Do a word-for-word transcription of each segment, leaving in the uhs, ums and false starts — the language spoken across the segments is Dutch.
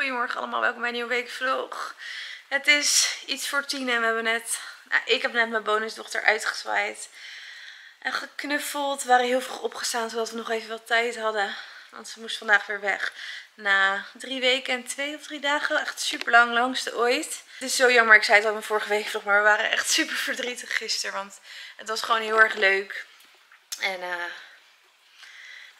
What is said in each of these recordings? Goedemorgen allemaal, welkom bij een nieuwe weekvlog. Het is iets voor tien en we hebben net, nou, ik heb net mijn bonusdochter uitgezwaaid en geknuffeld. We waren heel vroeg opgestaan zodat we nog even wat tijd hadden, want ze moest vandaag weer weg. Na drie weken en twee of drie dagen, echt super lang, langste ooit. Het is zo jammer, ik zei het al in mijn vorige weekvlog, maar we waren echt super verdrietig gisteren, want het was gewoon heel erg leuk. En uh,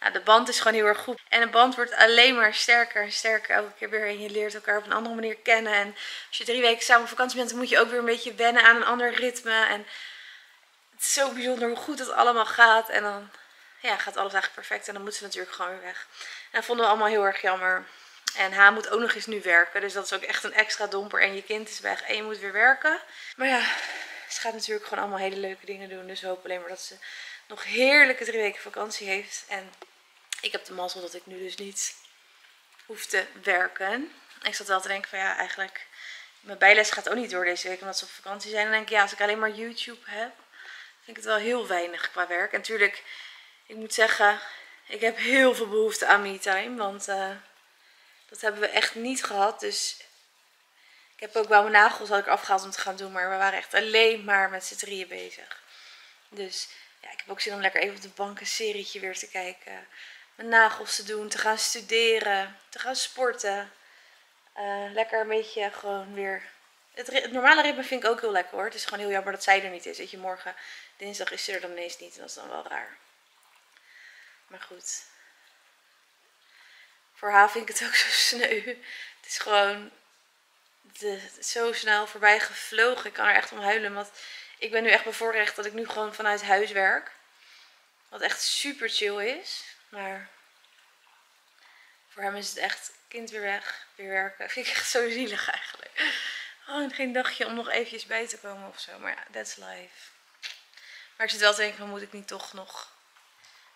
nou, de band is gewoon heel erg goed. En de band wordt alleen maar sterker en sterker elke keer weer. En je leert elkaar op een andere manier kennen. En als je drie weken samen op vakantie bent, dan moet je ook weer een beetje wennen aan een ander ritme. En het is zo bijzonder hoe goed het allemaal gaat. En dan ja, gaat alles eigenlijk perfect. En dan moet ze natuurlijk gewoon weer weg. En dat vonden we allemaal heel erg jammer. En haar moet ook nog eens nu werken. Dus dat is ook echt een extra domper. En je kind is weg en je moet weer werken. Maar ja, ze gaat natuurlijk gewoon allemaal hele leuke dingen doen. Dus we hopen alleen maar dat ze nog heerlijke drie weken vakantie heeft. En ik heb de mazzel dat ik nu dus niet hoef te werken. Ik zat wel te denken van ja, eigenlijk mijn bijles gaat ook niet door deze week omdat ze op vakantie zijn. En dan denk ik ja, als ik alleen maar YouTube heb, vind ik het wel heel weinig qua werk. En natuurlijk, ik moet zeggen, ik heb heel veel behoefte aan me-time. Want uh, dat hebben we echt niet gehad. Dus ik heb ook wel mijn nagels had ik afgehaald om te gaan doen. Maar we waren echt alleen maar met z'n drieën bezig. Dus ja, ik heb ook zin om lekker even op de bank een serietje weer te kijken. Mijn nagels te doen, te gaan studeren, te gaan sporten. Uh, lekker een beetje gewoon weer... Het, het normale ritme vind ik ook heel lekker hoor. Het is gewoon heel jammer dat zij er niet is. Weet je, morgen, dinsdag is ze er dan ineens niet. En dat is dan wel raar. Maar goed. Voor haar vind ik het ook zo sneu. Het is gewoon de, zo snel voorbij gevlogen. Ik kan er echt om huilen, want ik ben nu echt bevoorrecht dat ik nu gewoon vanuit huis werk. Wat echt super chill is. Maar voor hem is het echt kind weer weg, weer werken. Dat vind ik echt zo zielig eigenlijk. Gewoon geen dagje om nog eventjes bij te komen of zo. Maar ja, that's life. Maar ik zit wel te denken, moet ik niet toch nog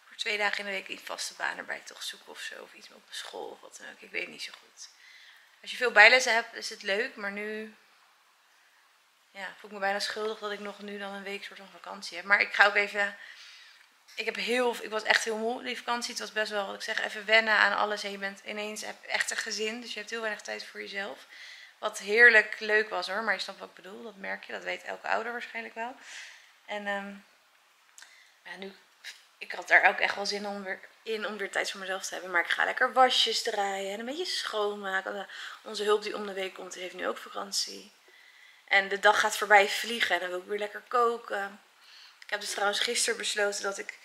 voor twee dagen in de week een vaste baan erbij toch zoeken of zo. Of iets op mijn school of wat dan ook. Ik weet niet zo goed. Als je veel bijlessen hebt is het leuk, maar nu... Ja, voel ik me bijna schuldig dat ik nog nu dan een week soort van vakantie heb. Maar ik ga ook even... Ik, heb heel, ik was echt heel moe die vakantie. Het was best wel, wat ik zeg, even wennen aan alles. En je bent ineens echt een gezin. Dus je hebt heel weinig tijd voor jezelf. Wat heerlijk leuk was hoor. Maar je snapt wat ik bedoel. Dat merk je. Dat weet elke ouder waarschijnlijk wel. En um, ja, nu, ik had daar ook echt wel zin om weer, in om weer tijd voor mezelf te hebben. Maar ik ga lekker wasjes draaien. En een beetje schoonmaken. Onze hulp die om de week komt, die heeft nu ook vakantie. En de dag gaat voorbij vliegen. En dan wil ik weer lekker koken. Ik heb dus trouwens gisteren besloten dat ik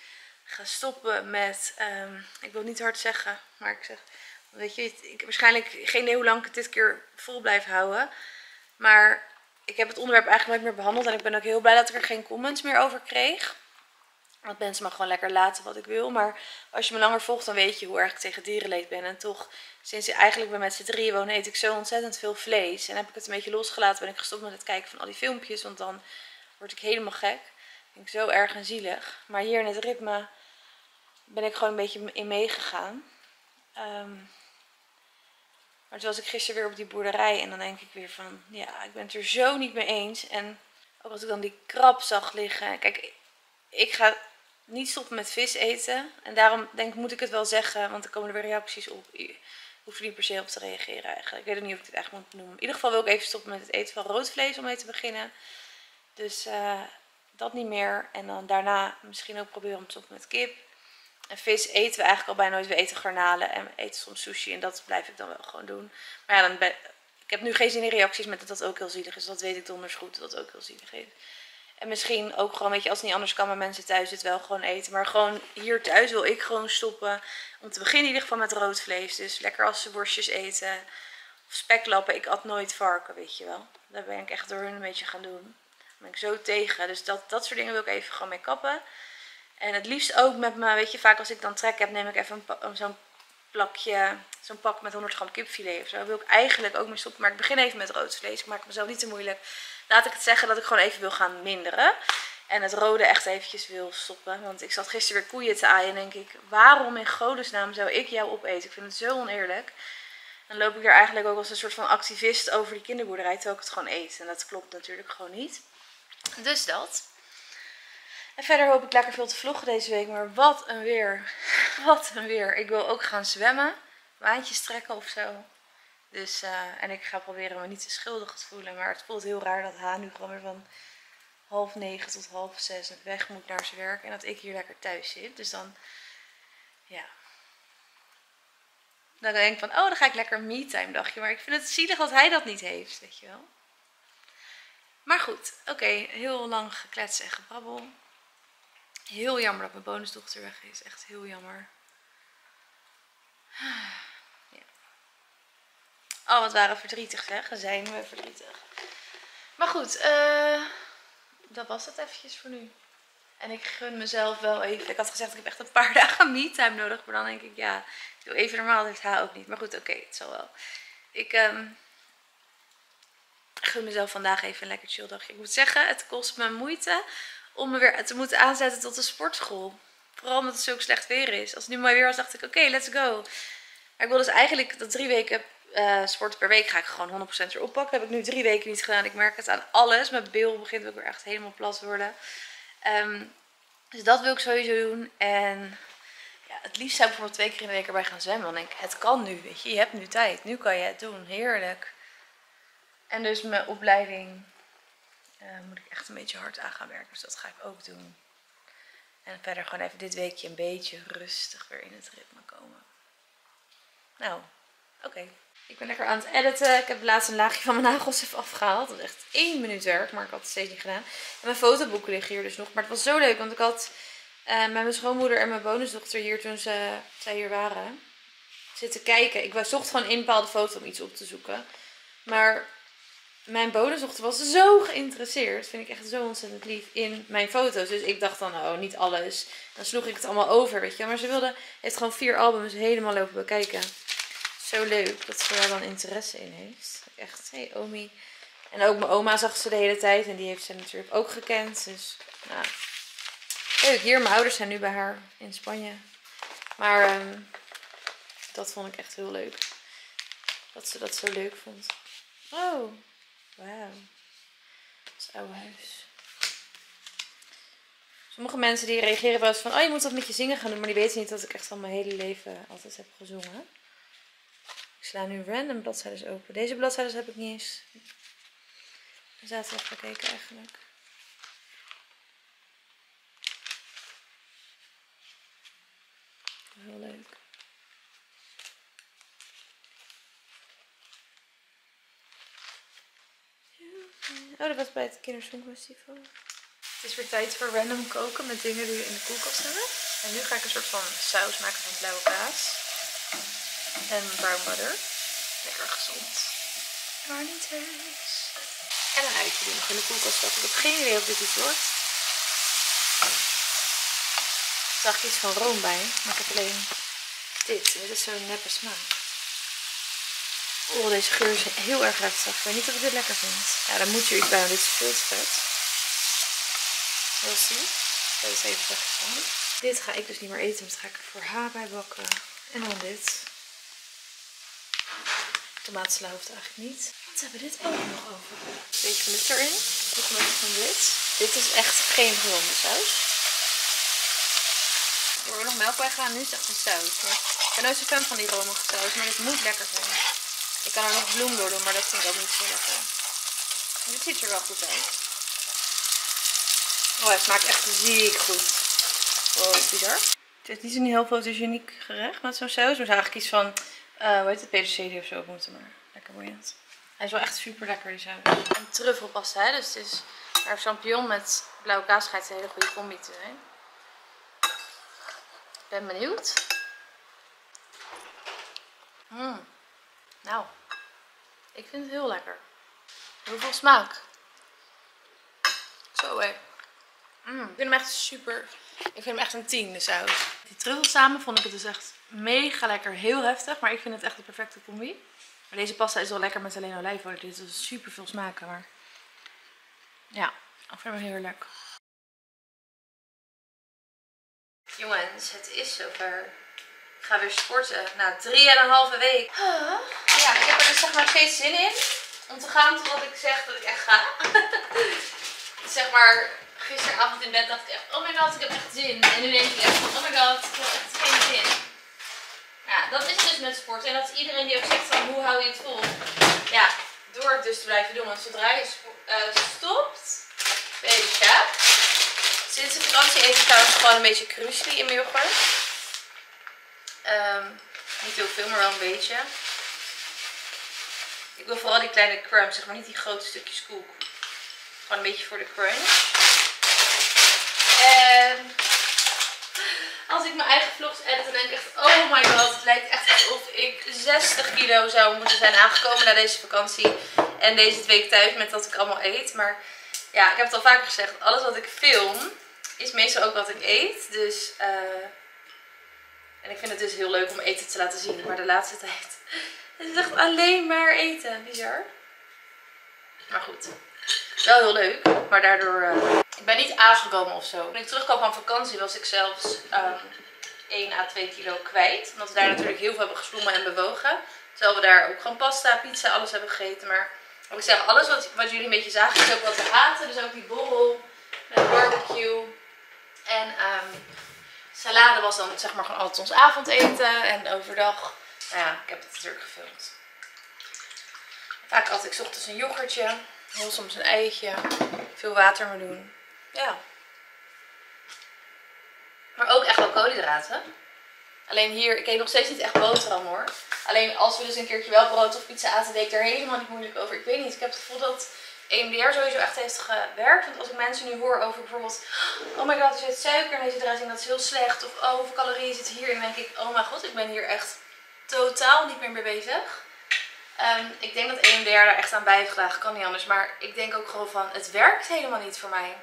ga stoppen met, um, ik wil het niet hard zeggen, maar ik zeg, weet je, ik heb waarschijnlijk geen idee hoe lang ik het dit keer vol blijf houden. Maar ik heb het onderwerp eigenlijk nooit meer behandeld en ik ben ook heel blij dat ik er geen comments meer over kreeg. Want mensen mag gewoon lekker laten wat ik wil, maar als je me langer volgt dan weet je hoe erg ik tegen dierenleed ben. En toch, sinds ik eigenlijk ben met z'n drieën wonen, eet ik zo ontzettend veel vlees. En heb ik het een beetje losgelaten, ben ik gestopt met het kijken van al die filmpjes, want dan word ik helemaal gek. Vind ik zo erg en zielig. Maar hier in het ritme ben ik gewoon een beetje in meegegaan. Um, maar toen was ik gisteren weer op die boerderij. En dan denk ik weer van, ja, ik ben het er zo niet mee eens. En ook als ik dan die krab zag liggen. Kijk, ik ga niet stoppen met vis eten. En daarom denk ik, moet ik het wel zeggen. Want er komen er weer reacties op. Ik hoef er niet per se op te reageren eigenlijk. Ik weet ook niet of ik dit eigenlijk moet noemen. In ieder geval wil ik even stoppen met het eten van rood vlees om mee te beginnen. Dus... Uh, dat niet meer. En dan daarna misschien ook proberen om te stoppen met kip. En vis eten we eigenlijk al bijna nooit. We eten garnalen en we eten soms sushi. En dat blijf ik dan wel gewoon doen. Maar ja, dan ben... ik heb nu geen zin in reacties met dat dat ook heel zielig is. Dat weet ik donders goed dat dat ook heel zielig is. En misschien ook gewoon, weet je, als het niet anders kan, maar mensen thuis het wel gewoon eten. Maar gewoon hier thuis wil ik gewoon stoppen. Om te beginnen in ieder geval met rood vlees. Dus lekker assenworstjes eten. Of speklappen. Ik at nooit varken, weet je wel. Daar ben ik echt door hun een beetje gaan doen. Daar ben ik zo tegen. Dus dat, dat soort dingen wil ik even gewoon mee kappen. En het liefst ook met me, weet je, vaak als ik dan trek heb, neem ik even zo'n plakje, zo'n pak met honderd gram kipfilet of zo. Daar wil ik eigenlijk ook mee stoppen. Maar ik begin even met rood vlees. Ik maak mezelf niet te moeilijk. Laat ik het zeggen dat ik gewoon even wil gaan minderen. En het rode echt eventjes wil stoppen. Want ik zat gisteren weer koeien te aaien en denk ik, waarom in godesnaam zou ik jou opeten? Ik vind het zo oneerlijk. Dan loop ik er eigenlijk ook als een soort van activist over die kinderboerderij, terwijl ik het gewoon eet. En dat klopt natuurlijk gewoon niet. Dus dat. En verder hoop ik lekker veel te vloggen deze week. Maar wat een weer. Wat een weer. Ik wil ook gaan zwemmen. Waantjes trekken of zo. Dus, uh, en ik ga proberen me niet te schuldig te voelen. Maar het voelt heel raar dat haar nu gewoon weer van half negen tot half zes weg moet naar zijn werk. En dat ik hier lekker thuis zit. Dus dan, ja. Dan denk ik van, oh, dan ga ik lekker me-time dagje. Maar ik vind het zielig dat hij dat niet heeft, weet je wel. Maar goed, oké. Okay, heel lang gekletst en gebrabbel. Heel jammer dat mijn bonusdochter weg is. Echt heel jammer. Ja. Oh, wat waren verdrietig, zeg. Zijn we verdrietig. Maar goed, uh, dat was het eventjes voor nu. En ik gun mezelf wel even. Ik had gezegd, ik heb echt een paar dagen me-time nodig. Maar dan denk ik, ja, ik doe even normaal. Dat heeft haar ook niet. Maar goed, oké, okay, het zal wel. Ik um, gun mezelf vandaag even een lekker chill dagje. Ik moet zeggen, het kost me moeite om me weer te moeten aanzetten tot de sportschool. Vooral omdat het zo slecht weer is. Als het nu mooi weer was, dacht ik, oké, okay, let's go. Maar ik wil dus eigenlijk dat drie weken uh, sport per week ga ik gewoon honderd procent weer oppakken. Dat heb ik nu drie weken niet gedaan. Ik merk het aan alles. Mijn bil begint ook weer echt helemaal plat te worden. Um, dus dat wil ik sowieso doen. En ja, het liefst zou ik bijvoorbeeld twee keer in de week erbij gaan zwemmen. Want ik, het kan nu, weet je. Je hebt nu tijd. Nu kan je het doen. Heerlijk. En dus mijn opleiding uh, moet ik echt een beetje hard aan gaan werken. Dus dat ga ik ook doen. En verder gewoon even dit weekje een beetje rustig weer in het ritme komen. Nou, oké. Okay. Ik ben lekker aan het editen. Ik heb laatst een laagje van mijn nagels even afgehaald. Dat was echt één minuut werk, maar ik had het steeds niet gedaan. En mijn fotoboeken liggen hier dus nog. Maar het was zo leuk, want ik had uh, met mijn schoonmoeder en mijn bonusdochter hier toen ze, zij hier waren zitten kijken. Ik zocht gewoon een bepaalde foto om iets op te zoeken. Maar mijn bonusdochter was zo geïnteresseerd, vind ik echt zo ontzettend lief, in mijn foto's. Dus ik dacht dan, oh, niet alles. Dan sloeg ik het allemaal over, weet je. Maar ze wilde, heeft gewoon vier albums helemaal lopen bekijken. Zo leuk dat ze daar dan interesse in heeft. Echt, hé, hey, Omi. En ook mijn oma zag ze de hele tijd en die heeft ze natuurlijk ook gekend. Dus, nou, leuk. Hier, mijn ouders zijn nu bij haar in Spanje. Maar um, dat vond ik echt heel leuk. Dat ze dat zo leuk vond. Oh, wauw. Dat oude huis. Sommige mensen die reageren wel eens van, oh, je moet dat met je zingen gaan doen. Maar die weten niet dat ik echt al mijn hele leven altijd heb gezongen. Ik sla nu random bladzijden open. Deze bladzijden heb ik niet eens. We zaten even gekeken eigenlijk. Heel leuk. Oh, dat was bij het kindersongfestival. Het is weer tijd voor random koken met dingen die we in de koelkast hebben. En nu ga ik een soort van saus maken van blauwe kaas. En brown butter. Lekker gezond. Maar niet heus. En een uitje die nog in de koelkast zat. Ik heb geen idee of dit iets wordt. Er zag ik iets van room bij. Maar ik heb alleen dit. En dit is zo'n neppe smaak. Oh, deze geur is heel erg heftig. Ik weet niet of ik dit lekker vind. Ja, dan moet je iets bij, want dit is veel te vet. Heel ziek. Dat is even weggegaan. Dit ga ik dus niet meer eten, want dat ga ik er voor haar bij bakken. En dan dit. Tomatensla hoeft eigenlijk niet. Wat hebben we dit ook nog over? Een beetje glut erin. Nog een beetje van dit. Dit is echt geen gewone saus. Er wordt nog melk bij gaan. Nu is het echt een saus. Ik ben nooit zo'n fan van die romige saus, maar dit moet lekker zijn. Ik kan er nog bloem door doen, maar dat vind ik ook niet zo lekker. En dit ziet er wel goed uit. Oh, het smaakt echt ziek goed. Wow, is bizar. Het is niet zo'n heel fotogeniek gerecht met zo'n saus. Maar is eigenlijk iets van, uh, hoe heet het, peterselie of zo op moeten, maar lekker boeiend. Hij is wel echt super lekker, die saus. En truffelpasta, hè? Dus het is haar champignon met blauwe kaas schijnt een hele goede combi te zijn. Ik ben benieuwd. Mm. Nou, ik vind het heel lekker. Heel veel smaak. Zo hé. Mm. Ik vind hem echt super. Ik vind hem echt een tien, de saus. Die truffel samen vond ik het dus echt mega lekker. Heel heftig, maar ik vind het echt de perfecte combi. Maar deze pasta is wel lekker met alleen olijfolie. Dit is super veel smaken, maar ja, ik vind hem heerlijk. Jongens, het is zover. Ik ga weer sporten na drieënhalve week. Ah. Ja, ik heb er dus zeg maar steeds zin in om te gaan totdat ik zeg dat ik echt ga. Zeg maar, gisteravond in bed dacht ik echt, oh my god, ik heb echt zin. En nu denk ik echt, oh my god, ik heb echt geen zin. Ja, dat is dus met sport. En dat is iedereen die ook zegt van hoe hou je het vol? Ja, door het dus te blijven doen. Want zodra je uh, stopt, ben je de sjaap. Sinds de vakantie eet ik trouwens gewoon een beetje kruisli in mijn yoghurt. Um, niet heel veel, maar wel een beetje. Ik wil vooral die kleine crumbs, zeg maar niet die grote stukjes koek. Gewoon een beetje voor de crunch. En als ik mijn eigen vlogs edit, dan denk ik echt, oh my god, het lijkt echt alsof ik zestig kilo zou moeten zijn aangekomen na deze vakantie. En deze twee weken thuis met wat ik allemaal eet. Maar ja, ik heb het al vaker gezegd, alles wat ik film is meestal ook wat ik eet. Dus, uh, en ik vind het dus heel leuk om eten te laten zien, maar de laatste tijd is het echt alleen maar eten. Bizar. Maar goed. Wel heel leuk, maar daardoor... Uh, ik ben niet aangekomen of zo. Toen ik terugkwam van vakantie was ik zelfs um, één à twee kilo kwijt. Omdat we daar natuurlijk heel veel hebben gesloemen en bewogen. Terwijl we daar ook gewoon pasta, pizza, alles hebben gegeten. Maar wat ik zeg, alles wat, wat jullie een beetje zagen is ook wat we aten. Dus ook die borrel, de barbecue en um, salade was dan zeg maar gewoon altijd ons avondeten. En overdag, nou ja, ik heb het natuurlijk gefilmd. Vaak at ik 's ochtends een yoghurtje. Heel soms een eitje. Veel water maar doen. Ja. Maar ook echt wel koolhydraten. Alleen hier, ik eet nog steeds niet echt boterham hoor. Alleen als we dus een keertje wel brood of pizza aten, deed ik daar helemaal niet moeilijk over. Ik weet niet, ik heb het gevoel dat E M D R sowieso echt heeft gewerkt. Want als ik mensen nu hoor over bijvoorbeeld, oh my god, er zit suiker in deze draad en dat is heel slecht. Of oh, hoeveel calorieën zit hier? En dan denk ik, oh mijn god, ik ben hier echt totaal niet meer mee bezig. Um, ik denk dat E M D R daar echt aan bij heeft gedragen, kan niet anders. Maar ik denk ook gewoon van, het werkt helemaal niet voor mij.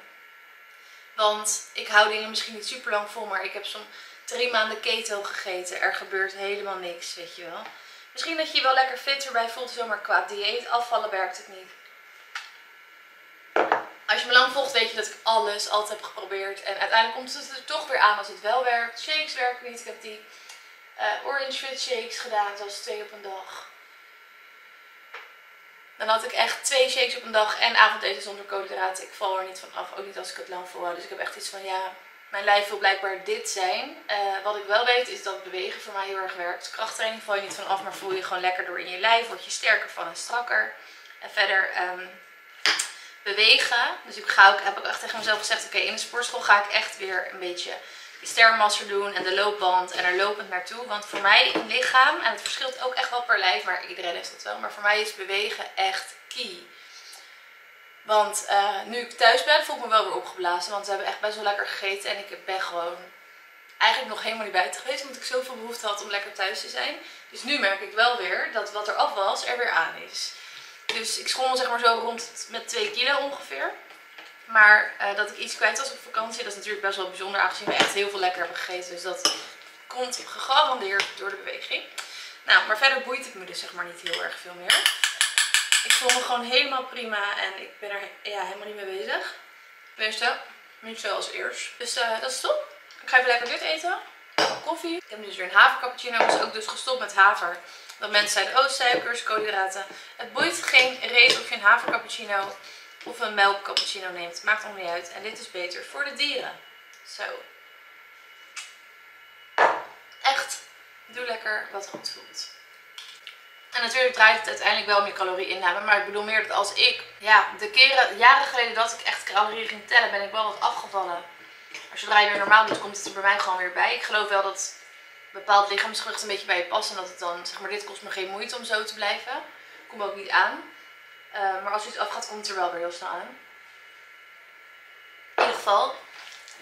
Want ik hou dingen misschien niet super lang vol, maar ik heb zo'n drie maanden keto gegeten. Er gebeurt helemaal niks, weet je wel. Misschien dat je je wel lekker fitter bij voelt, zo, maar qua dieet afvallen werkt het niet. Als je me lang volgt, weet je dat ik alles altijd heb geprobeerd. En uiteindelijk komt het er toch weer aan als het wel werkt. Shakes werken niet. Ik heb die uh, orange fruit shakes gedaan, zoals twee op een dag. Dan had ik echt twee shakes op een dag en avondeten zonder koolhydraten. Ik val er niet van af, ook niet als ik het lang volhoud. Dus ik heb echt iets van, ja, mijn lijf wil blijkbaar dit zijn. Uh, wat ik wel weet is dat bewegen voor mij heel erg werkt. Krachttraining val je niet van af, maar voel je gewoon lekker door in je lijf. Word je sterker van en strakker. En verder um, bewegen. Dus ik ga ook, heb ik echt tegen mezelf gezegd, oké, okay, in de sportschool ga ik echt weer een beetje die sterrenmaster doen en de loopband en er lopend naartoe. Want voor mij een lichaam, en het verschilt ook echt wel per lijf, maar iedereen heeft dat wel. Maar voor mij is bewegen echt key. Want uh, nu ik thuis ben, voel ik me wel weer opgeblazen. Want we hebben echt best wel lekker gegeten en ik ben gewoon eigenlijk nog helemaal niet buiten geweest. Omdat ik zoveel behoefte had om lekker thuis te zijn. Dus nu merk ik wel weer dat wat er af was, er weer aan is. Dus ik schommel zeg maar zo rond met twee kilo ongeveer. Maar uh, dat ik iets kwijt was op vakantie, dat is natuurlijk best wel bijzonder aangezien we echt heel veel lekker hebben gegeten. Dus dat komt gegarandeerd door de beweging. Nou, maar verder boeit het me dus zeg maar niet heel erg veel meer. Ik voel me gewoon helemaal prima en ik ben er ja, helemaal niet mee bezig. Tenminste, niet zoals eerst. Dus uh, dat is top. Ik ga even lekker dit eten. Koffie. Ik heb nu dus weer een havercappuccino. Ik was ook dus gestopt met haver. Want mensen zeiden, oh, suikers, koolhydraten. Het boeit geen reet of je een havercappuccino of een melk cappuccino neemt. Maakt allemaal niet uit. En dit is beter voor de dieren. Zo. Echt. Doe lekker wat goed voelt. En natuurlijk draait het uiteindelijk wel om je calorieinname. Maar ik bedoel meer dat als ik... Ja, de keren, jaren geleden dat ik echt calorieën ging tellen, ben ik wel wat afgevallen. Maar zodra je weer normaal doet, komt het er bij mij gewoon weer bij. Ik geloof wel dat bepaald lichaamsgewicht een beetje bij je past. En dat het dan... Zeg maar, dit kost me geen moeite om zo te blijven. Ik kom ook niet aan. Uh, maar als iets afgaat, komt het er wel weer heel snel aan. In ieder geval,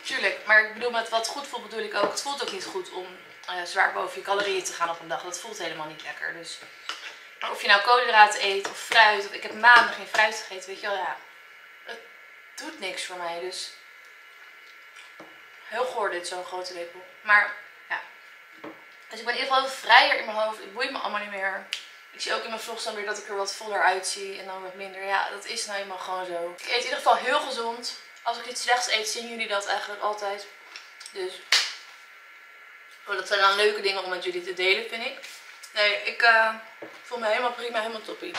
tuurlijk. Maar ik bedoel, met wat goed voelt bedoel ik ook. Het voelt ook niet goed om uh, zwaar boven je calorieën te gaan op een dag. Dat voelt helemaal niet lekker. Dus. Maar of je nou koolhydraten eet of fruit. Of ik heb maanden geen fruit gegeten, weet je wel. Ja, het doet niks voor mij. Dus heel goor dit, zo'n grote lepel. Maar ja. Dus ik ben in ieder geval vrijer in mijn hoofd. Het boeit me allemaal niet meer. Ik zie ook in mijn vlogs dan weer dat ik er wat voller uitzie en dan wat minder. Ja, dat is nou eenmaal gewoon zo. Ik eet in ieder geval heel gezond. Als ik iets slechts eet, zien jullie dat eigenlijk altijd. Dus oh, dat zijn dan leuke dingen om met jullie te delen, vind ik. Nee, ik uh, voel me helemaal prima, helemaal toppie.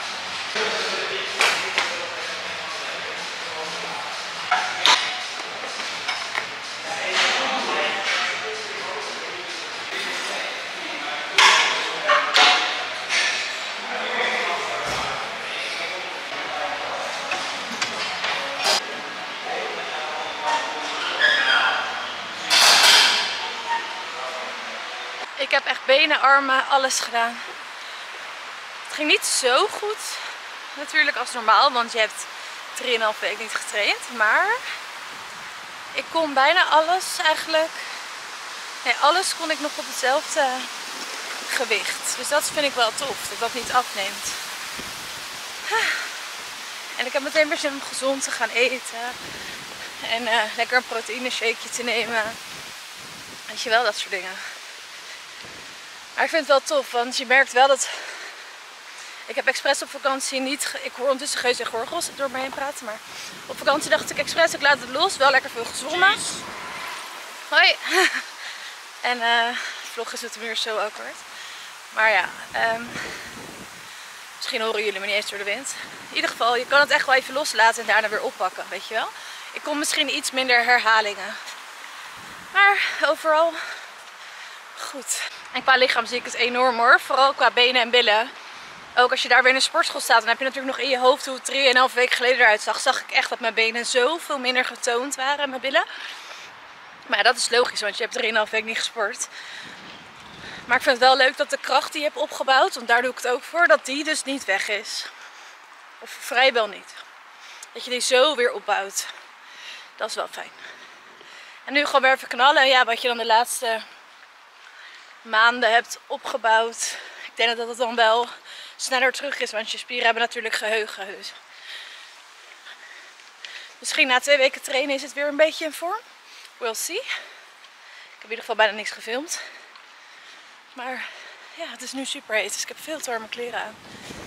benen, armen, alles gedaan. Het ging niet zo goed natuurlijk als normaal, want je hebt drieënhalf week niet getraind. Maar ik kon bijna alles eigenlijk, nee, alles kon ik nog op hetzelfde gewicht. Dus dat vind ik wel tof, dat dat niet afneemt. En ik heb meteen weer zin om gezond te gaan eten. En uh, lekker een proteïne shakeje te nemen. Weet je wel, dat soort dingen. Maar ik vind het wel tof, want je merkt wel dat... Ik heb expres op vakantie niet... Ik hoor ondertussen geus en gorgels door me heen praten, maar... Op vakantie dacht ik expres, ik laat het los. Wel lekker veel gezwommen. Hoi! En uh, vlog is het weer zo awkward. Maar ja... Um, misschien horen jullie me niet eens door de wind. In ieder geval, je kan het echt wel even loslaten en daarna weer oppakken, weet je wel. Ik kon misschien iets minder herhalingen. Maar overal goed. En qua lichaam zie ik het enorm hoor. Vooral qua benen en billen. Ook als je daar weer in een sportschool staat, dan heb je natuurlijk nog in je hoofd hoe het drieënhalf weken geleden eruit zag. Zag ik echt dat mijn benen zoveel minder getoond waren en mijn billen. Maar ja, dat is logisch, want je hebt drieënhalf weken niet gesport. Maar ik vind het wel leuk dat de kracht die je hebt opgebouwd, want daar doe ik het ook voor, dat die dus niet weg is. Of vrijwel niet. Dat je die zo weer opbouwt. Dat is wel fijn. En nu gewoon weer even knallen. Ja, wat je dan de laatste maanden hebt opgebouwd. Ik denk dat dat dan wel sneller terug is, want je spieren hebben natuurlijk geheugen. Dus. Misschien na twee weken trainen is het weer een beetje in vorm. We'll see. Ik heb in ieder geval bijna niks gefilmd. Maar ja, het is nu super heet, dus ik heb veel te warme kleren aan.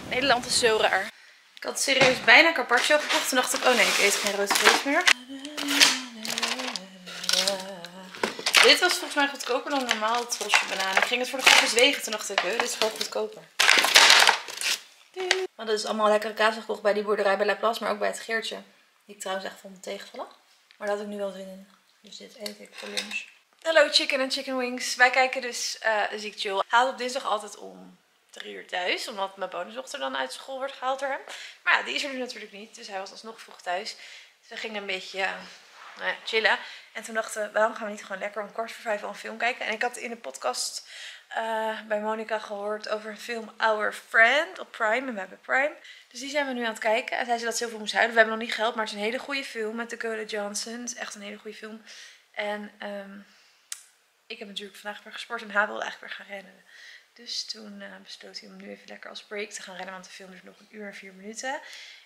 Nederland is zo raar. Ik had serieus bijna carpaccio gekocht en dacht ik, oh nee, ik eet geen rood vlees meer. Dit was volgens mij goedkoper dan normaal het trosje bananen. Ik ging het voor de grap eens wegen, toen dacht ik, dit is gewoon goedkoper. We hadden dus allemaal lekkere kaas gekocht bij die boerderij bij Laplace, maar ook bij het Geertje. Die ik trouwens echt vond tegenvallen. Maar daar had ik nu wel zin in. Dus dit eet ik voor lunch. Hallo chicken en chicken wings. Wij kijken dus uh, Ziek Chill. Haalt op dinsdag altijd om drie uur thuis. Omdat mijn bonusdochter dan uit school wordt gehaald door hem. Maar ja, die is er nu natuurlijk niet. Dus hij was alsnog vroeg thuis. Dus we gingen een beetje uh, uh, chillen. En toen dachten we, waarom gaan we niet gewoon lekker om kwart voor vijf al een film kijken? En ik had in de podcast uh, bij Monica gehoord over een film Our Friend op Prime. En we hebben Prime. Dus die zijn we nu aan het kijken. En zij zei dat ze heel veel moest huilen. We hebben nog niet geld, maar het is een hele goede film met Dakota Johnson. Het is echt een hele goede film. En... Um, ik heb natuurlijk vandaag weer gesport en hij wilde eigenlijk weer gaan rennen. Dus toen uh, besloot hij om nu even lekker als break te gaan rennen. Want de film duurt nog een uur en vier minuten.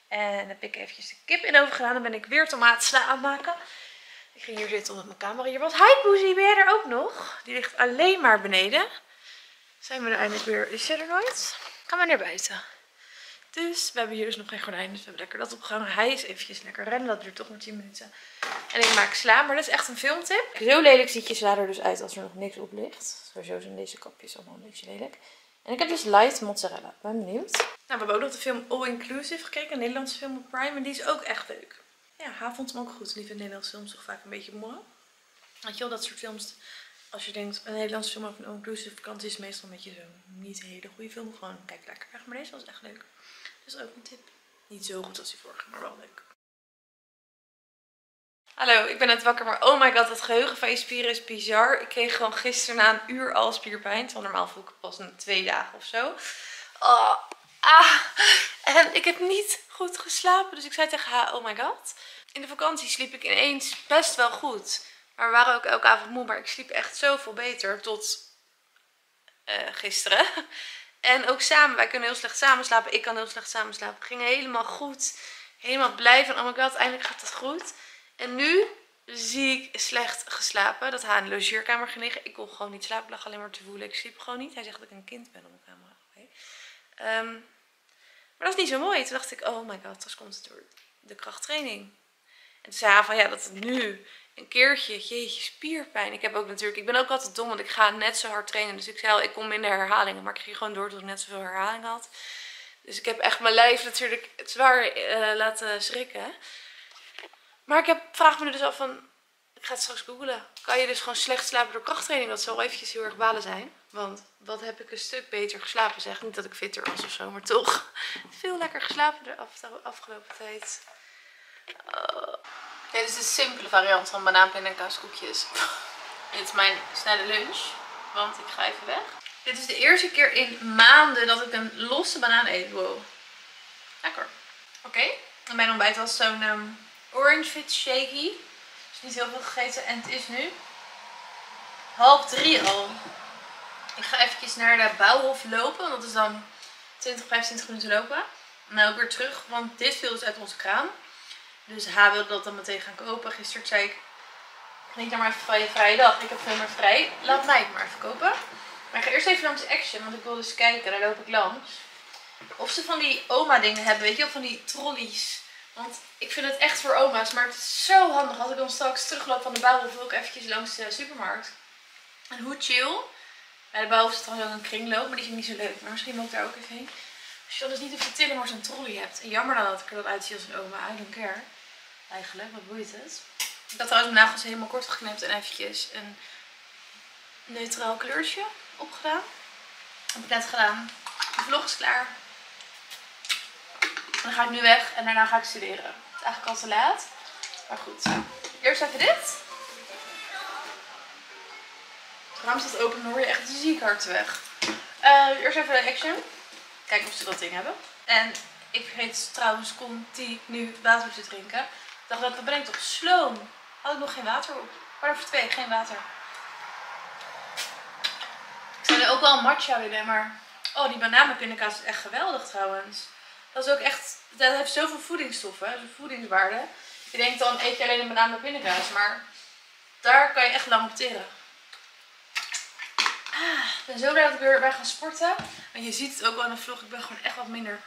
En heb ik eventjes de kip in oven gedaan. Dan ben ik weer tomatensla aan het maken. Ik ging hier zitten omdat mijn camera hier was. Hi Poesie, ben jij er ook nog? Die ligt alleen maar beneden. Zijn we er eindelijk weer? Is jij er nooit? Gaan we naar buiten. Dus we hebben hier dus nog geen gordijn. Dus we hebben lekker dat opgehangen. Hij is eventjes lekker rennen. Dat duurt toch maar tien minuten. En ik maak sla. Maar dat is echt een filmtip. Zo lelijk ziet je sla er dus uit als er nog niks op ligt. Sowieso zijn deze kapjes allemaal een beetje lelijk. En ik heb dus light mozzarella. Ik ben benieuwd. Nou, we hebben ook nog de film All Inclusive gekeken. Een Nederlandse film op Prime. En die is ook echt leuk. Ja, haar vond hem ook goed. Die vindt Nederlandse films toch vaak een beetje mooi. Weet je wel, dat soort films. Als je denkt, een Nederlandse film over een All Inclusive vakantie is meestal een beetje zo'n niet hele goede film. Gewoon kijk lekker weg. Maar deze was echt leuk. Dat is ook een tip. Niet zo goed als die vorige, maar wel leuk. Hallo, ik ben net wakker, maar oh my god, het geheugen van je spieren is bizar. Ik kreeg gewoon gisteren na een uur al spierpijn. Terwijl normaal voel ik het pas na twee dagen of zo. Oh, ah. En ik heb niet goed geslapen, dus ik zei tegen haar, oh my god. In de vakantie sliep ik ineens best wel goed. Maar we waren ook elke avond moe, maar ik sliep echt zoveel beter tot uh, gisteren. En ook samen, wij kunnen heel slecht samen slapen. Ik kan heel slecht samen slapen. Het ging helemaal goed. Helemaal blij van, oh my god, eindelijk gaat het goed. En nu zie ik slecht geslapen. Dat hij in de logeerkamer ging liggen. Ik kon gewoon niet slapen. Ik lag alleen maar te woelen. Ik sliep gewoon niet. Hij zegt dat ik een kind ben op mijn camera. Okay. Um, maar dat is niet zo mooi. Toen dacht ik, oh my god, dat komt het door de krachttraining. En toen zei hij van, ja, dat het nu een keertje, jeetje, spierpijn. Ik heb ook natuurlijk, ik ben ook altijd dom, want ik ga net zo hard trainen. Dus ik zei al, ik kom minder herhalingen. Maar ik ging gewoon door tot ik net zoveel herhalingen had. Dus ik heb echt mijn lijf natuurlijk het zwaar uh, laten schrikken. Maar ik heb, vraag me er dus af van, ik ga het straks googlen. Kan je dus gewoon slecht slapen door krachttraining? Dat zal wel eventjes heel erg balen zijn. Want wat heb ik een stuk beter geslapen. Zeg niet dat ik fitter was of zo, maar toch. Veel lekker geslapen de af, afgelopen tijd. Oh. Ja, dit is de simpele variant van banaanpin en kaaskoekjes. Dit is mijn snelle lunch, want ik ga even weg. Dit is de eerste keer in maanden dat ik een losse banaan eet. Wow. Lekker. Oké. Okay. Mijn ontbijt was zo'n um, orange fit shaky. Dus niet heel veel gegeten. En het is nu half drie al. Ik ga eventjes naar de Bouwhof lopen. Dat is dan twintig, vijfentwintig minuten lopen. En dan ook weer terug. Want dit viel dus uit onze kraan. Dus H wilde dat dan meteen gaan kopen. Gisteren zei ik, geniet nou maar even van je vrije dag. Ik heb veel meer vrij. Laat mij het maar even kopen. Maar ik ga eerst even langs Action. Want ik wil dus kijken. Daar loop ik langs. Of ze van die oma dingen hebben. Weet je wel, van die trolleys. Want ik vind het echt voor oma's. Maar het is zo handig. Als ik dan straks terugloop van de Bouwhof, wil ik eventjes langs de supermarkt. En hoe chill. Bij de Bouwhof zit trouwens ook een kringloop. Maar die vind ik niet zo leuk. Maar misschien moet ik daar ook even heen. Als je dan dus niet hoeft te tillen, maar zo'n trolley hebt. En jammer dan dat ik er dan uitzie als een oma. I don't care. Eigenlijk, wat boeit het. Ik had trouwens mijn nagels helemaal kort geknipt en eventjes een neutraal kleurtje opgedaan. Dat heb ik net gedaan. De vlog is klaar. En dan ga ik nu weg en daarna ga ik studeren. Het is eigenlijk al te laat. Maar goed. Eerst even dit. Het raam staat open en hoor je echt ziek hard weg. Uh, eerst even de Action. Kijken of ze dat ding hebben. En ik vergeet trouwens continu water te drinken. Ik dacht dat, dat ben ik toch sloom. Had ik nog geen water op. Maar voor twee, geen water. Ik zou er ook wel een matcha willen, maar... Oh, die bananenpindakaas is echt geweldig trouwens. Dat is ook echt... Dat heeft zoveel voedingsstoffen, zoveel voedingswaarde. Je denkt dan eet je alleen een bananenpindakaas, maar... Daar kan je echt lang op teren. Ah, ik ben zo blij dat ik weer bij gaan sporten. En je ziet het ook wel in de vlog. Ik ben gewoon echt wat minder.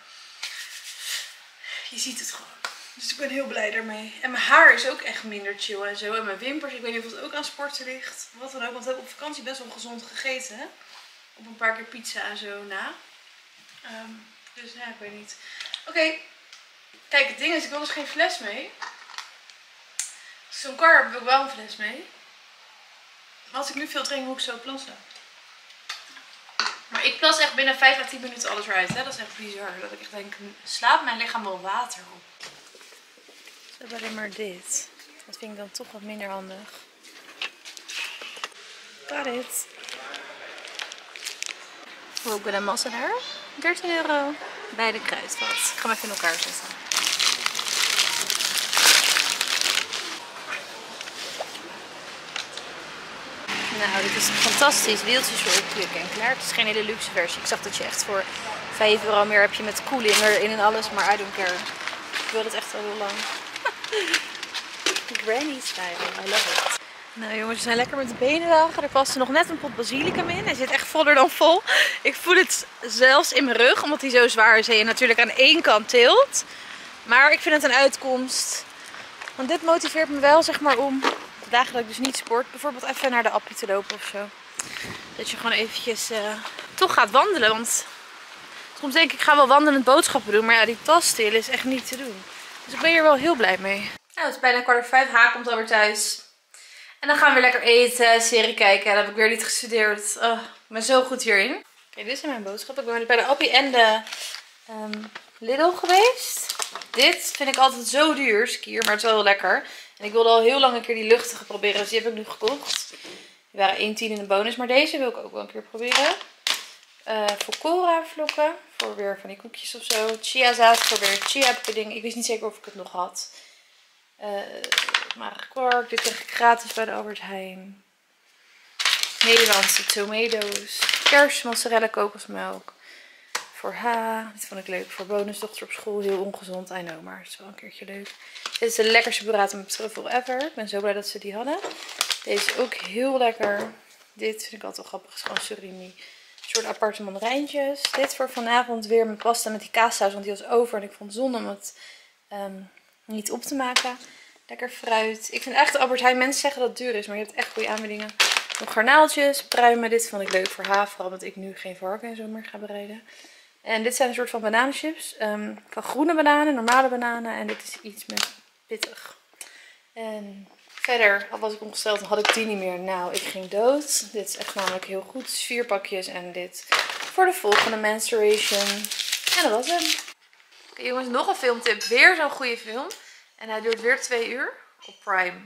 Je ziet het gewoon. Dus ik ben heel blij daarmee. En mijn haar is ook echt minder chill en zo. En mijn wimpers. Ik weet niet of het ook aan sporten ligt. Wat dan ook. Want we hebben op vakantie best wel gezond gegeten. Hè? Op een paar keer pizza en zo na. Um, dus nou, ik weet niet. Oké. Okay. Kijk, het ding is. Ik wil dus geen fles mee. Als ik zo'n kar heb, wil ik wel een fles mee. Maar als ik nu veel drink, moet ik zo plassen. Maar ik plas echt binnen vijf à tien minuten alles eruit. Hè? Dat is echt bizar. Dat ik echt denk, slaapt mijn lichaam wel water op? Ze hebben alleen maar dit. Dat vind ik dan toch wat minder handig. Got it. Ook bij de massa daar. dertien euro. Bij de Kruidvat. Ik ga hem even in elkaar zetten. Nou, dit is fantastisch. Wieltjes voor opklikken en klaar. Het is geen hele luxe versie. Ik zag dat je echt voor vijf euro meer heb je met koeling erin en alles. Maar I don't care. Ik wil het echt al heel lang. Granny style. I love it. Nou jongens, we zijn lekker met de benendagen. Er paste nog net een pot basilicum in. Hij zit echt voller dan vol. Ik voel het zelfs in mijn rug. Omdat hij zo zwaar is en je natuurlijk aan één kant tilt. Maar ik vind het een uitkomst. Want dit motiveert me wel zeg maar om... Dagen dat ik dus niet sport, bijvoorbeeld even naar de appie te lopen of zo. Dat je gewoon eventjes uh, toch gaat wandelen. Want soms denk ik, ik ga wel wandelend boodschappen doen. Maar ja, die tas tillen is echt niet te doen. Dus ik ben hier wel heel blij mee. Nou, het is bijna kwart over vijf. H komt alweer thuis. En dan gaan we weer lekker eten, serie kijken. Dan heb ik weer niet gestudeerd. Oh, ik ben zo goed hierin. Oké, okay, dit zijn mijn boodschappen. Ik ben bij de appie en de um, Lidl geweest. Dit vind ik altijd zo duur, skier, maar het is wel heel lekker. En ik wilde al heel lang een keer die luchtige proberen, dus die heb ik nu gekocht. Die waren één tiende in de bonus, maar deze wil ik ook wel een keer proberen. Uh, Volcora vlokken, voor weer van die koekjes of zo. Chiazaad voor weer chia-pudding. Ik wist niet zeker of ik het nog had. Uh, maar kwark, dit kreeg ik gratis bij de Albert Heijn. Nederlandse tomatoes. Kers, mozzarella, kokosmelk. Voor H, dit vond ik leuk. Voor bonusdochter op school, heel ongezond, I know, maar het is wel een keertje leuk. Dit is de lekkerste burrata met truffel ever. Ik ben zo blij dat ze die hadden. Deze is ook heel lekker. Dit vind ik altijd wel grappig, is gewoon surimi. Een soort aparte mandarijntjes. Dit voor vanavond weer mijn pasta met die kaassaus, want die was over. En ik vond het zonde om het um, niet op te maken. Lekker fruit. Ik vind echt de Albert Heijn, mensen zeggen dat het duur is, maar je hebt echt goede aanbiedingen. Nog garnaaltjes, pruimen. Dit vond ik leuk voor H, vooral omdat ik nu geen varken en zo meer ga bereiden. En dit zijn een soort van bananenchips. Um, van groene bananen, normale bananen. En dit is iets met pittig. En verder, al was ik ongesteld, had ik die niet meer. Nou, ik ging dood. Dit is echt namelijk heel goed. Dus vier pakjes en dit voor de volgende menstruation. En dat was hem. Oké okay, jongens, nog een filmtip. Weer zo'n goede film. En hij duurt weer twee uur op Prime.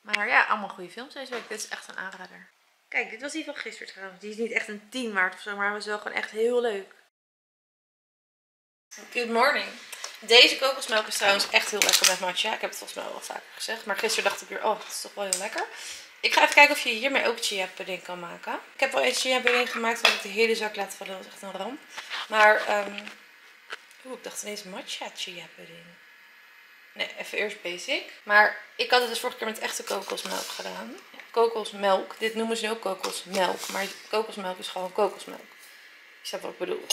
Maar ja, allemaal goede films deze week. Dit is echt een aanrader. Kijk, dit was die van gisteren trouwens. Die is niet echt een tien waard of zo, maar hij was wel gewoon echt heel leuk. Good morning. Deze kokosmelk is trouwens echt heel lekker met matcha. Ik heb het volgens mij al vaker gezegd. Maar gisteren dacht ik weer, oh, dat is toch wel heel lekker. Ik ga even kijken of je hiermee ook chia pudding kan maken. Ik heb wel eens chia pudding gemaakt, omdat ik de hele zak laat vallen. Dat is echt een ramp. Maar, um... oeh, ik dacht ineens matcha chia pudding. Nee, even eerst basic. Maar ik had het dus vorige keer met echte kokosmelk gedaan. Kokosmelk, dit noemen ze nu ook kokosmelk. Maar kokosmelk is gewoon kokosmelk. Ik snap wat ik bedoel.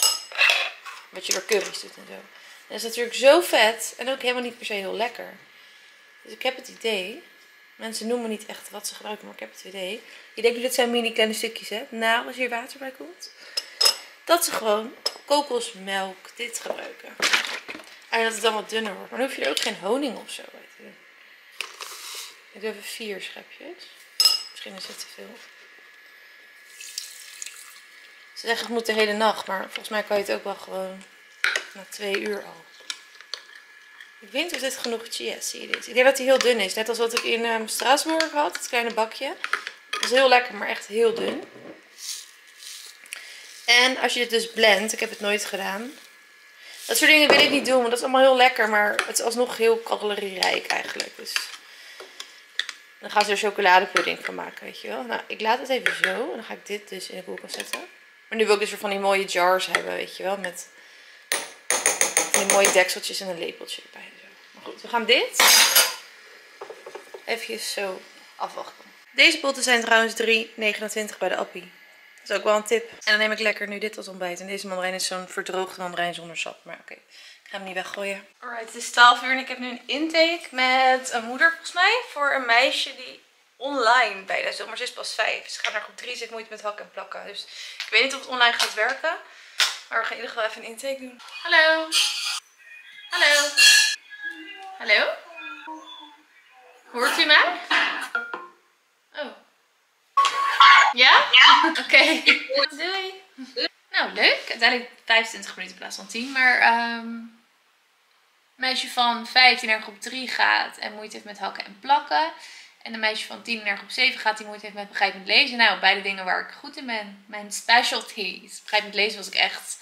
Wat je door curry's doet en zo. Dat is natuurlijk zo vet en ook helemaal niet per se heel lekker. Dus ik heb het idee, mensen noemen niet echt wat ze gebruiken, maar ik heb het idee. Ik denk dat dit zijn mini kleine stukjes, hè? Nou, als hier water bij komt. Dat ze gewoon kokosmelk dit gebruiken. En dat het dan wat dunner wordt. Maar dan hoef je er ook geen honing of zo bij te doen. Ik doe even vier schepjes. Misschien is het te veel. Ze zeggen het moet de hele nacht, maar volgens mij kan je het ook wel gewoon na twee uur al. Ik weet niet of dit genoeg chia is, zie je dit? Ik denk dat hij heel dun is. Net als wat ik in um, Straatsburg had, het kleine bakje. Dat is heel lekker, maar echt heel dun. En als je dit dus blendt, ik heb het nooit gedaan. Dat soort dingen wil ik niet doen, want dat is allemaal heel lekker. Maar het is alsnog heel calorierijk eigenlijk. Dus dan gaan ze er chocoladepudding van maken, weet je wel. Nou, ik laat het even zo. En dan ga ik dit dus in de koelkast zetten. Maar nu wil ik dus weer van die mooie jars hebben, weet je wel. Met die mooie dekseltjes en een lepeltje erbij. En zo. Maar goed, we gaan dit even zo afwachten. Deze potten zijn trouwens drie negenentwintig bij de Appie. Dat is ook wel een tip. En dan neem ik lekker nu dit als ontbijt. En deze mandarijn is zo'n verdroogde mandarijn zonder sap. Maar oké, okay, ik ga hem niet weggooien. Alright, het is twaalf uur en ik heb nu een intake met een moeder volgens mij. Voor een meisje die online bijna zit. Maar ze is pas vijf. Ze gaat naar groep drie, ze heeft moeite met hakken en plakken. Dus ik weet niet of het online gaat werken. Maar we gaan in ieder geval even een intake doen. Hallo. Hallo. Hallo. Hoort u mij? Oh. Ja? Ja. Oké. Okay. Doei. Nou, leuk. Uiteindelijk vijfentwintig minuten in plaats van tien. Maar um, meisje van vijf die naar groep drie gaat en moeite heeft met hakken en plakken. En een meisje van tien naar groep zeven gaat die moeite heeft met begrijpend lezen. Nou, beide dingen waar ik goed in ben. Mijn specialties. Begrijpend lezen was ik echt...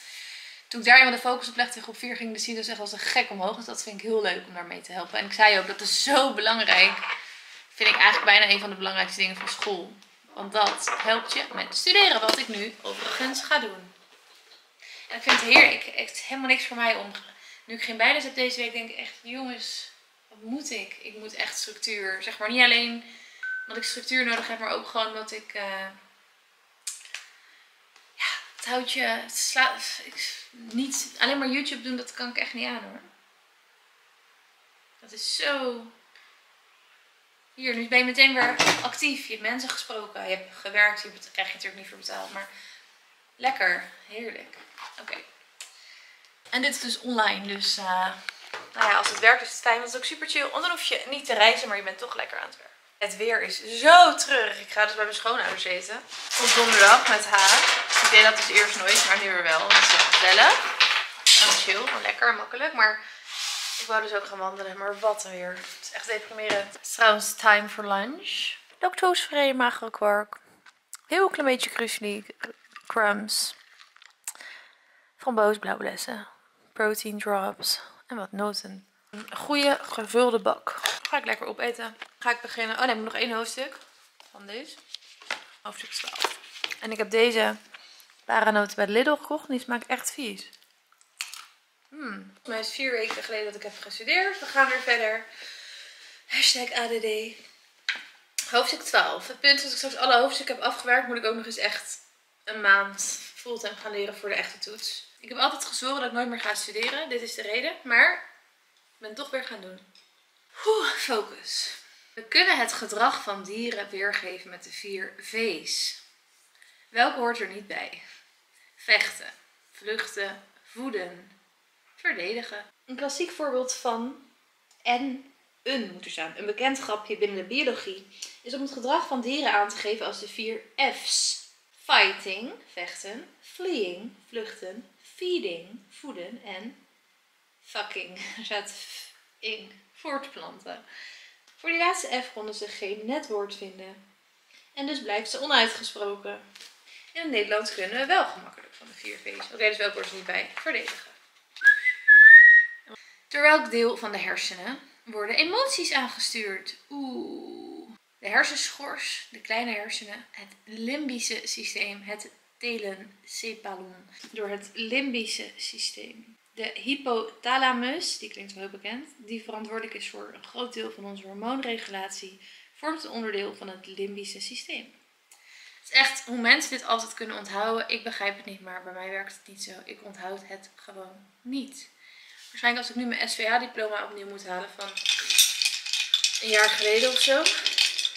Toen ik daar eenmaal de focus op legde in groep vier ging de C I T O S echt als een gek omhoog. Dus dat vind ik heel leuk om daarmee te helpen. En ik zei ook, dat is zo belangrijk. Vind ik eigenlijk bijna een van de belangrijkste dingen van school. Want dat helpt je met studeren, wat ik nu overigens ga doen. En ik vind het heerlijk. Het is helemaal niks voor mij om... Nu ik geen bijles heb deze week, denk ik echt, jongens... Wat moet ik? Ik moet echt structuur. Zeg maar niet alleen omdat ik structuur nodig heb, maar ook gewoon omdat ik... Uh, ja, het houdt je... Het slaat, ik, niet, alleen maar YouTube doen, dat kan ik echt niet aan hoor. Dat is zo... Hier, nu ben je meteen weer actief. Je hebt mensen gesproken, je hebt gewerkt, je krijg je natuurlijk niet voor betaald, maar lekker, heerlijk. Oké. Okay. En dit is dus online, dus... Uh, Nou ja, als het werkt is het fijn, want het is ook super chill. Want dan hoef je niet te reizen, maar je bent toch lekker aan het werk. Het weer is zo terug. Ik ga dus bij mijn schoonouders eten. Tot donderdag met haar. Ik deed dat dus eerst nooit, maar nu weer wel. Dat is echt gezellig. En chill, maar lekker en makkelijk. Maar ik wou dus ook gaan wandelen. Maar wat een weer. Het is echt deprimerend. Het is trouwens time for lunch. Lactosefree magere kwark. Heel klein beetje krusli. Crumbs. Framboos, blauwbessen. Protein drops. En wat noten. Een goede gevulde bak. Ga ik lekker opeten. Ga ik beginnen. Oh nee, ik heb nog één hoofdstuk. Van deze. Hoofdstuk twaalf. En ik heb deze paranoten bij de Lidl gekocht. Die smaakt echt vies. Hmm. Volgens mij is het vier weken geleden dat ik heb gestudeerd. We gaan weer verder. Hashtag A D D. Hoofdstuk twaalf. Het punt is dat ik straks alle hoofdstukken heb afgewerkt. Moet ik ook nog eens echt een maand fulltime gaan leren voor de echte toets. Ik heb altijd gezworen dat ik nooit meer ga studeren. Dit is de reden. Maar ik ben het toch weer gaan doen. Oeh, focus. We kunnen het gedrag van dieren weergeven met de vier V's. Welke hoort er niet bij? Vechten, vluchten, voeden, verdedigen. Een klassiek voorbeeld van en een moet er staan. Een bekend grapje binnen de biologie is om het gedrag van dieren aan te geven als de vier F's. Fighting, vechten, fleeing, vluchten, feeding, voeden en fucking, er staat ing, voortplanten. Voor die laatste F konden ze geen netwoord vinden. En dus blijft ze onuitgesproken. En in Nederland kunnen we wel gemakkelijk van de vier V's. Oké, okay, dus welk woord is niet bij verdedigen. Door welk deel van de hersenen worden emoties aangestuurd? Oeh. De hersenschors, de kleine hersenen, het limbische systeem, het telencephalon. Door het limbische systeem. De hypothalamus, die klinkt wel heel bekend, die verantwoordelijk is voor een groot deel van onze hormoonregulatie, vormt een onderdeel van het limbische systeem. Het is echt hoe mensen dit altijd kunnen onthouden. Ik begrijp het niet, maar bij mij werkt het niet zo. Ik onthoud het gewoon niet. Waarschijnlijk als ik nu mijn S V A diploma opnieuw moet halen van een jaar geleden of zo,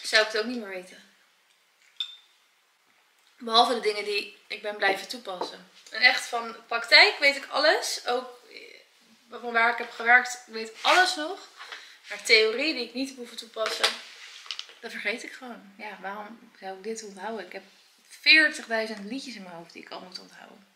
zou ik het ook niet meer weten. Behalve de dingen die ik ben blijven toepassen. En echt van praktijk weet ik alles. Ook van waar ik heb gewerkt, ik weet alles nog. Maar theorie die ik niet heb hoeven toepassen, dat vergeet ik gewoon. Ja, waarom zou ik dit onthouden? Ik heb veertigduizend liedjes in mijn hoofd die ik al moet onthouden.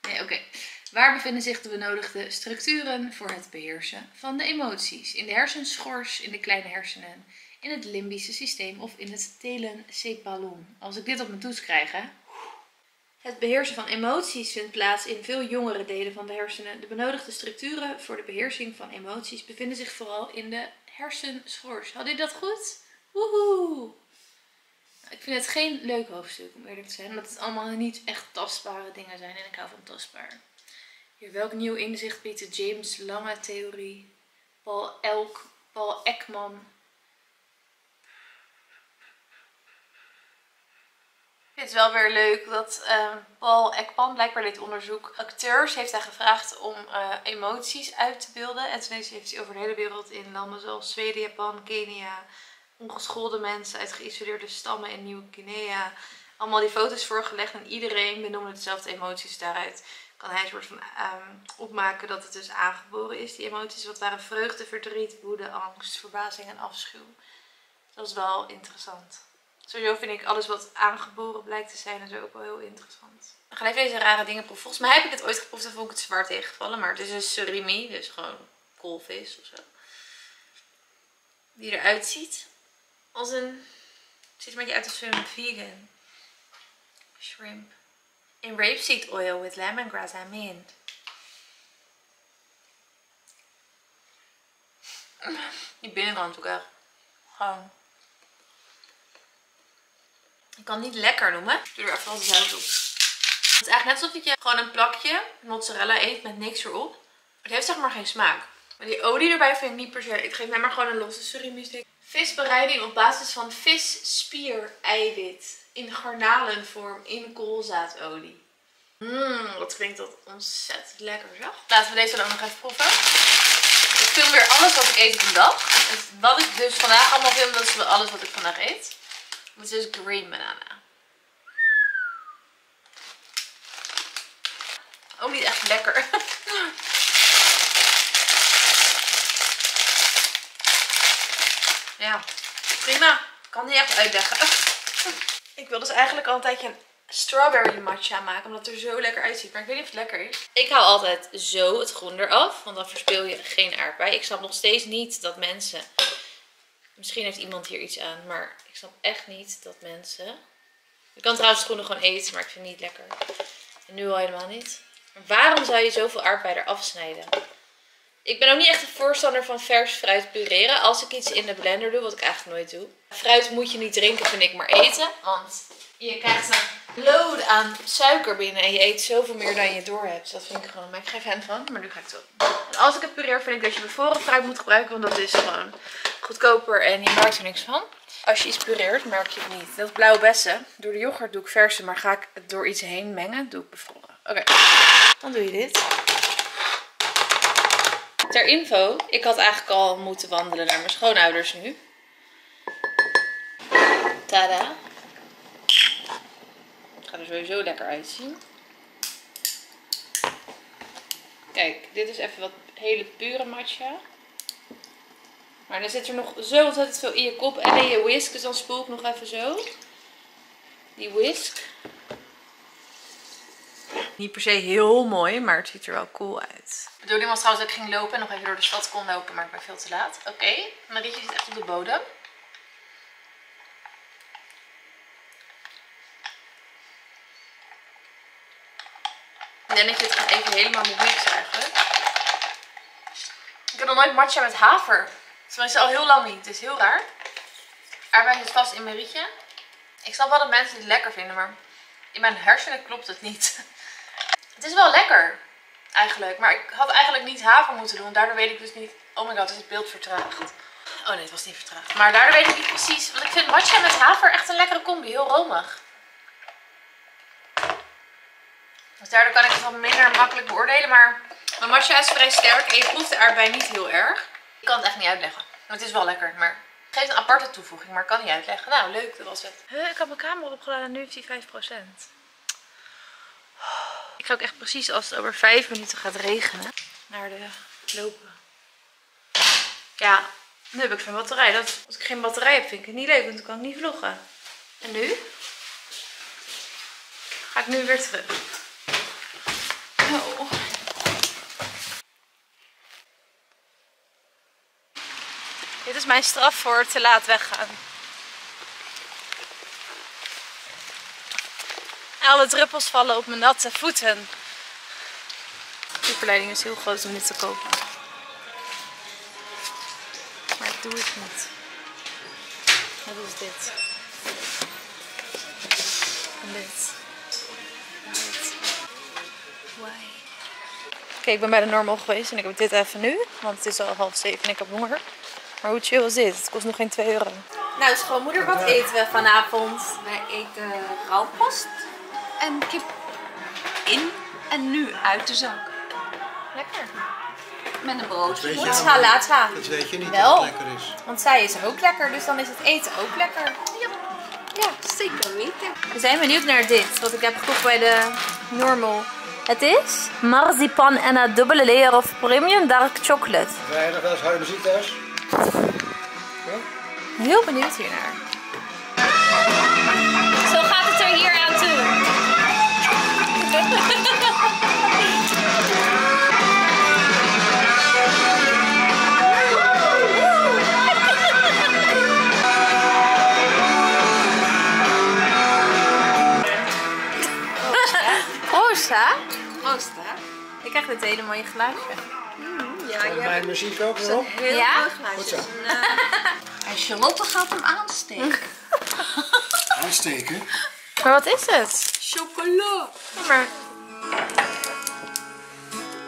Nee, oké. Okay. Waar bevinden zich de benodigde structuren voor het beheersen van de emoties? In de hersenschors, in de kleine hersenen, in het limbische systeem of in het telencephalon. Als ik dit op mijn toets krijg, hè? Het beheersen van emoties vindt plaats in veel jongere delen van de hersenen. De benodigde structuren voor de beheersing van emoties bevinden zich vooral in de hersenschors. Had u dat goed? Woehoe! Nou, ik vind het geen leuk hoofdstuk, om eerlijk te zijn, omdat het allemaal niet echt tastbare dingen zijn en ik hou van tastbaar. Hier, welk nieuw inzicht biedt de James Lange theorie? Paul Elk, Paul Ekman. Ik vind het wel weer leuk dat uh, Paul Ekman, blijkbaar dit onderzoek, acteurs heeft hij gevraagd om uh, emoties uit te beelden. En toen heeft hij over de hele wereld in landen zoals Zweden, Japan, Kenia, ongeschoolde mensen uit geïsoleerde stammen in Nieuw-Guinea, allemaal die foto's voorgelegd en iedereen benoemde dezelfde emoties daaruit. Kan hij een soort van um, opmaken dat het dus aangeboren is, die emoties. Wat waren vreugde, verdriet, woede, angst, verbazing en afschuw. Dat is wel interessant. Sowieso vind ik alles wat aangeboren blijkt te zijn en zo ook wel heel interessant. We gaan even deze rare dingen proeven. Volgens mij heb ik het ooit geproefd en vond ik het zwaar tegengevallen. Maar het is een surimi, dus gewoon koolvis ofzo. Die eruit ziet als een... Het ziet een beetje uit als een vegan shrimp. In rapeseed oil with lemongrass and mint. Die binnenkant ook echt. Gewoon. Ik kan het niet lekker noemen. Ik doe er even wat zout op. Het is eigenlijk net alsof je gewoon een plakje mozzarella eet met niks erop. Het heeft zeg maar geen smaak. Maar die olie erbij vind ik niet per se. Het geeft mij maar gewoon een losse surimi-steak. Visbereiding op basis van visspiereiwit. In garnalenvorm in koolzaadolie. Mmm, wat klinkt dat ontzettend lekker, zeg. Laten we deze dan ook nog even proeven. Ik film weer alles wat ik eet op een dag. Dus wat ik dus vandaag allemaal film, dat is wel alles wat ik vandaag eet. Dit is green banana. Ook niet echt lekker. Ja, prima. Kan niet echt uitleggen. Ik wil dus eigenlijk al een tijdje een strawberry matcha maken, omdat het er zo lekker uitziet. Maar ik weet niet of het lekker is. Ik haal altijd zo het groen eraf, want dan verspil je geen aardbei. Ik snap nog steeds niet dat mensen... Misschien heeft iemand hier iets aan, maar ik snap echt niet dat mensen... Je kan trouwens groene gewoon eten, maar ik vind het niet lekker. En nu al helemaal niet. Maar waarom zou je zoveel aardbei eraf snijden? Ik ben ook niet echt een voorstander van vers fruit pureren. Als ik iets in de blender doe, wat ik eigenlijk nooit doe. Fruit moet je niet drinken, vind ik, maar eten. Want je krijgt een load aan suiker binnen en je eet zoveel meer dan je door hebt. Dat vind ik gewoon, maar ik geef hen van, maar nu ga ik het op. En als ik het pureer, vind ik dat je bevroren fruit moet gebruiken, want dat is gewoon... goedkoper en je maakt er niks van. Als je iets pureert, merk je het niet. Dat blauwe bessen. Door de yoghurt doe ik verse, maar ga ik het door iets heen mengen, doe ik bevroren. Oké, okay. Dan doe je dit. Ter info, ik had eigenlijk al moeten wandelen naar mijn schoonouders nu. Tada. Het gaat er sowieso lekker uitzien. Kijk, dit is even wat hele pure matcha. Maar dan zit er nog zo ontzettend veel in je kop en in je whisk. Dus dan spoel ik nog even zo. Die whisk. Niet per se heel mooi, maar het ziet er wel cool uit. De bedoeling was trouwens dat ik ging lopen en nog even door de stad kon lopen, maar ik ben veel te laat. Oké, okay. Marietje zit echt op de bodem. Ik denk dat je het gewoon even helemaal moet mixen eigenlijk. Ik heb nog nooit matcha met haver. Tenminste al heel lang niet. Het is heel raar. Aardbei zit vast in mijn rietje. Ik snap wel dat mensen het lekker vinden, maar in mijn hersenen klopt het niet. Het is wel lekker eigenlijk, maar ik had eigenlijk niet haver moeten doen. Daardoor weet ik dus niet... Oh my god, is het beeld vertraagd? Oh nee, het was niet vertraagd. Maar daardoor weet ik niet precies, want ik vind matcha met haver echt een lekkere combi. Heel romig. Dus daardoor kan ik het wat minder makkelijk beoordelen, maar mijn matcha is vrij sterk en je proeft de aardbei niet heel erg. Ik kan het echt niet uitleggen. Het is wel lekker, maar het geeft een aparte toevoeging, maar ik kan niet uitleggen. Nou, leuk, dat was het. Huh, ik had mijn camera opgeladen en nu heeft hij vijf procent. Ik ga ook echt precies als het over vijf minuten gaat regenen naar de lopen. Ja, nu heb ik geen batterij. Dat, als ik geen batterij heb, vind ik het niet leuk, want dan kan ik niet vloggen. En nu? Ga ik nu weer terug. Oh. Dit is mijn straf voor te laat weggaan. Alle druppels vallen op mijn natte voeten. De verleiding is heel groot om dit te kopen. Maar ik doe het niet. Wat is dit? En dit. Oké, okay, ik ben bij de normal geweest en ik heb dit even nu, want het is al half zeven en ik heb honger. Maar hoe chill is dit? Het kost nog geen twee euro. Nou schoonmoeder, wat eten we vanavond? Wij eten rauwkost en kip in en nu uit de zak. Lekker. Met een broodje. Met salata. Dat weet je niet wel, dat het lekker is. Want zij is ook lekker, dus dan is het eten ook lekker. Ja, ja zeker weten. We zijn benieuwd naar dit, wat ik heb gekocht bij de normal. Het is marzipan en een dubbele layer of premium dark chocolate. Weinig als harde muziek thuis. Heel benieuwd hiernaar. Zo gaat het er hier aan toe. Osta. Osta. Ik krijg dit hele mooie geluidje. Ja, ja. Mijn muziek ook wel. Heel ja? mooi geluidje. Goed zo. En Charlotte gaat hem aansteken. Aansteken? Maar wat is het? Chocola. Maar...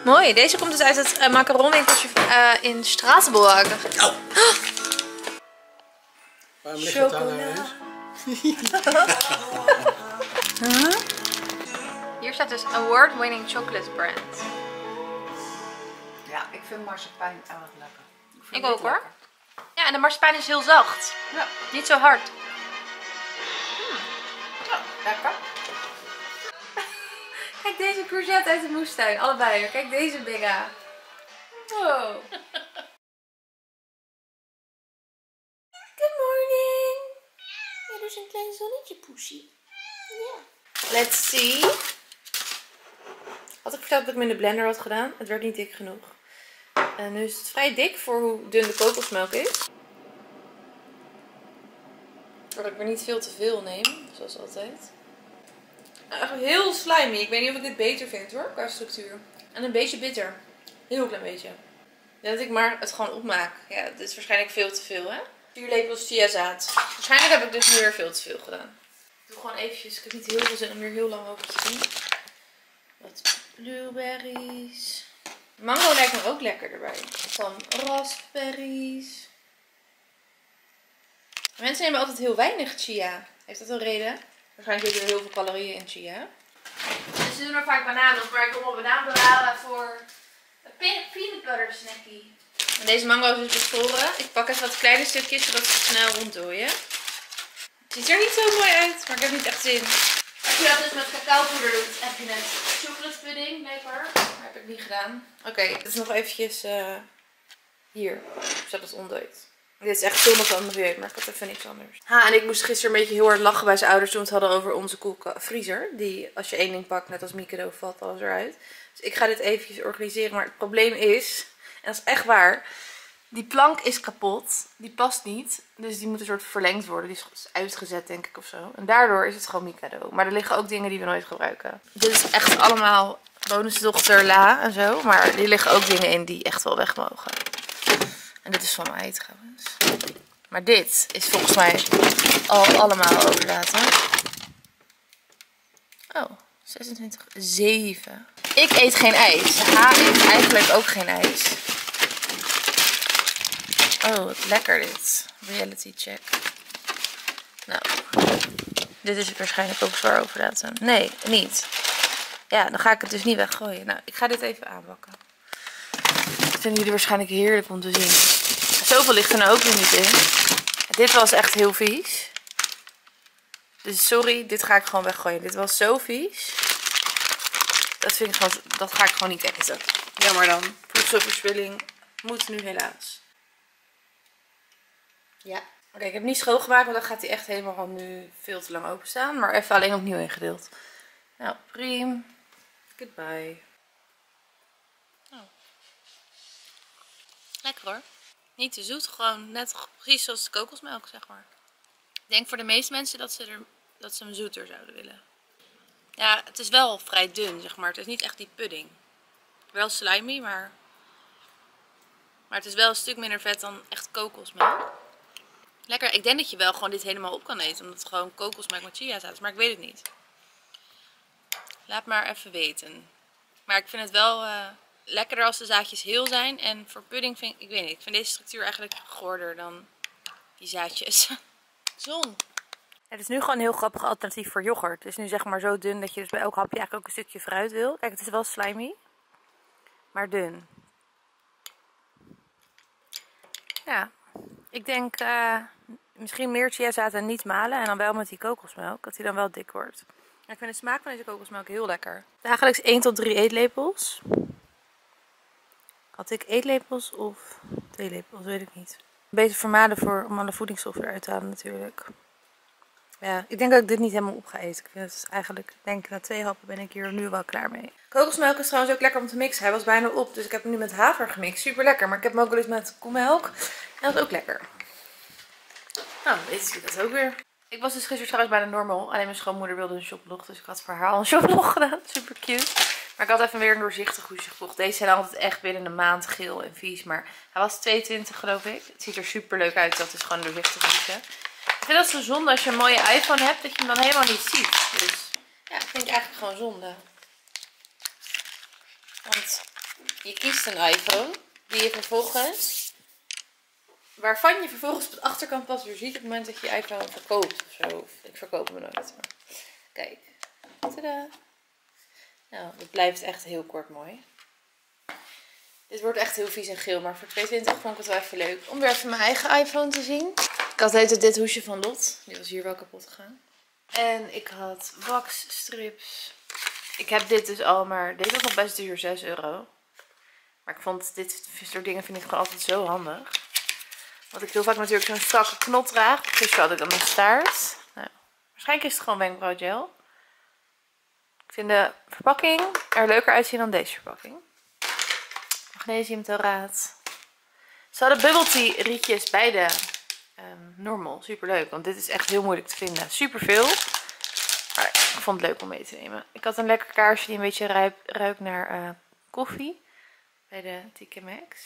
Mooi, deze komt dus uit het uh, macaronwinkeltje uh, in Straatsburg. Oh. Waarom ligt het dan ineens? Huh? Hier staat dus award-winning chocolate brand. Ja, ik vind marsepein erg lekker. Ik, ik ook lekker. Hoor. Ja, en de marsepein is heel zacht. Ja. Niet zo hard. Hmm. Ja, lekker. Kijk deze courgette uit de moestuin. Allebei. Kijk deze binga. Wow. Good morning. Ja, er is een klein zonnetje, poesie. Ja. Yeah. Let's see. Had ik verteld dat ik hem in de blender had gedaan. Het werd niet dik genoeg. En nu is het vrij dik voor hoe dun de kokosmelk is. Doordat ik er niet veel te veel neem, zoals altijd. Nou, heel slimy. Ik weet niet of ik dit beter vind hoor, qua structuur. En een beetje bitter. Heel klein beetje. Dat ik maar het gewoon opmaak. Ja, dit is waarschijnlijk veel te veel hè. Vier lepels chiazaad. Waarschijnlijk heb ik dus nu weer veel te veel gedaan. Ik doe gewoon eventjes. Ik heb niet heel veel zin om weer heel lang over te doen. Wat blueberries. Mango lijkt me ook lekker erbij. Van raspberries. Mensen nemen altijd heel weinig chia. Heeft dat een reden? Waarschijnlijk zitten er heel veel calorieën in chia. Dus ze doen er vaak bananen op, maar ik kom al banaan bewaren voor een peanut butter snackie. En deze mango is dus bevroren. Ik pak even wat kleine stukjes zodat ze snel ronddooien. Het ziet er niet zo mooi uit, maar ik heb niet echt zin. Als je dat dus met cacaopoeder doet, heb je net chocolate pudding, lekker. Dat heb ik niet gedaan. Oké, okay, dit is nog eventjes uh, hier, zodat het ondooit. Dit is echt veel nog wat milieu, maar ik had even niks anders. Ha, en ik moest gisteren een beetje heel hard lachen bij zijn ouders toen we het hadden over onze koelvriezer. Die, als je één ding pakt, net als micro, valt alles eruit. Dus ik ga dit eventjes organiseren, maar het probleem is, en dat is echt waar... Die plank is kapot, die past niet, dus die moet een soort verlengd worden. Die is uitgezet denk ik of zo. En daardoor is het gewoon Mikado. Maar er liggen ook dingen die we nooit gebruiken. Dit is echt allemaal bonusdochter la en zo. Maar hier liggen ook dingen in die echt wel weg mogen. En dit is van mij trouwens. Maar dit is volgens mij al allemaal overlaten. Oh, zesentwintig komma zeven. Ik eet geen ijs. H eet eigenlijk ook geen ijs. Oh, wat lekker dit. Reality check. Nou, dit is waarschijnlijk ook zwaar overlaten. Nee, niet. Ja, dan ga ik het dus niet weggooien. Nou, ik ga dit even aanbakken. Dat vinden jullie waarschijnlijk heerlijk om te zien. Zoveel ligt er nou ook weer niet in. Dit was echt heel vies. Dus sorry, dit ga ik gewoon weggooien. Dit was zo vies. Dat vind ik gewoon, dat ga ik gewoon niet eten. Jammer dan. Voedselverspilling moet nu helaas. Ja. Oké, okay, ik heb niet schoongemaakt, want dan gaat hij echt helemaal nu veel te lang openstaan. Maar even alleen opnieuw ingedeeld. Nou, prima. Goodbye. Oh. Lekker hoor. Niet te zoet, gewoon net precies zoals de kokosmelk, zeg maar. Ik denk voor de meeste mensen dat ze, er, dat ze hem zoeter zouden willen. Ja, het is wel vrij dun, zeg maar. Het is niet echt die pudding. Wel slimy, maar... Maar het is wel een stuk minder vet dan echt kokosmelk. Lekker. Ik denk dat je wel gewoon dit helemaal op kan eten. Omdat het gewoon kokosmelk met chiazaad is. Maar ik weet het niet. Laat maar even weten. Maar ik vind het wel uh, lekkerder als de zaadjes heel zijn. En voor pudding vind ik... Ik weet niet. Ik vind deze structuur eigenlijk goorder dan die zaadjes. Zon. Het is nu gewoon een heel grappig alternatief voor yoghurt. Het is nu zeg maar zo dun dat je dus bij elk hapje eigenlijk ook een stukje fruit wil. Kijk, het is wel slimy. Maar dun. Ja. Ik denk uh, misschien meer chiazaad en niet malen en dan wel met die kokosmelk, dat die dan wel dik wordt. En ik vind de smaak van deze kokosmelk heel lekker. Dagelijks één tot drie eetlepels. Had ik eetlepels of theelepels, weet ik niet. Beter vermalen voor, om alle voedingsstoffen eruit te halen natuurlijk. Ja, ik denk dat ik dit niet helemaal op ga eten. Ik vind het eigenlijk, denk na twee happen ben ik hier nu wel klaar mee. Kokosmelk is trouwens ook lekker om te mixen. Hij was bijna op, dus ik heb hem nu met haver gemixt. Super lekker, maar ik heb hem ook wel eens met koemelk. En dat is ook lekker. Nou, weet je dat ook weer. Ik was dus gisteren trouwens bijna normaal. Alleen mijn schoonmoeder wilde een shoplog, dus ik had voor haar al een shoplog gedaan. Super cute. Maar ik had even weer een doorzichtig goede shoplog. Deze zijn altijd echt binnen een maand geel en vies. Maar hij was tweeëntwintig geloof ik. Het ziet er super leuk uit. Dat is gewoon een doorzichtig goede. Ik vind dat zo zonde als je een mooie iPhone hebt, dat je hem dan helemaal niet ziet. Dus ja, dat vind ik eigenlijk gewoon zonde. Want je kiest een iPhone, die je vervolgens, waarvan je vervolgens op de achterkant pas weer ziet op het moment dat je je iPhone verkoopt ofzo. Ik verkoop hem nooit. Maar kijk, tada. Nou, het blijft echt heel kort mooi. Dit wordt echt heel vies en geel, maar voor tweeëntwintig vond ik het wel even leuk om weer even mijn eigen iPhone te zien. Ik had het dit hoesje van Lot. Die was hier wel kapot gegaan. En ik had waxstrips. Ik heb dit dus al, maar deze was nog best duur, zes euro. Maar ik vond dit soort dingen vind ik gewoon altijd zo handig. Want ik heel vaak natuurlijk zo'n strakke knot draag. Dus had ik dan mijn staart. Nou, waarschijnlijk is het gewoon wenkbrauwgel. Ik vind de verpakking er leuker uitzien dan deze verpakking. Magnesiumtaraat. Ze hadden bubble tea rietjes bij de Um, normal, super leuk, want dit is echt heel moeilijk te vinden. Super veel, maar ik vond het leuk om mee te nemen. Ik had een lekker kaarsje die een beetje ruik, ruikt naar uh, koffie bij de T K Maxx.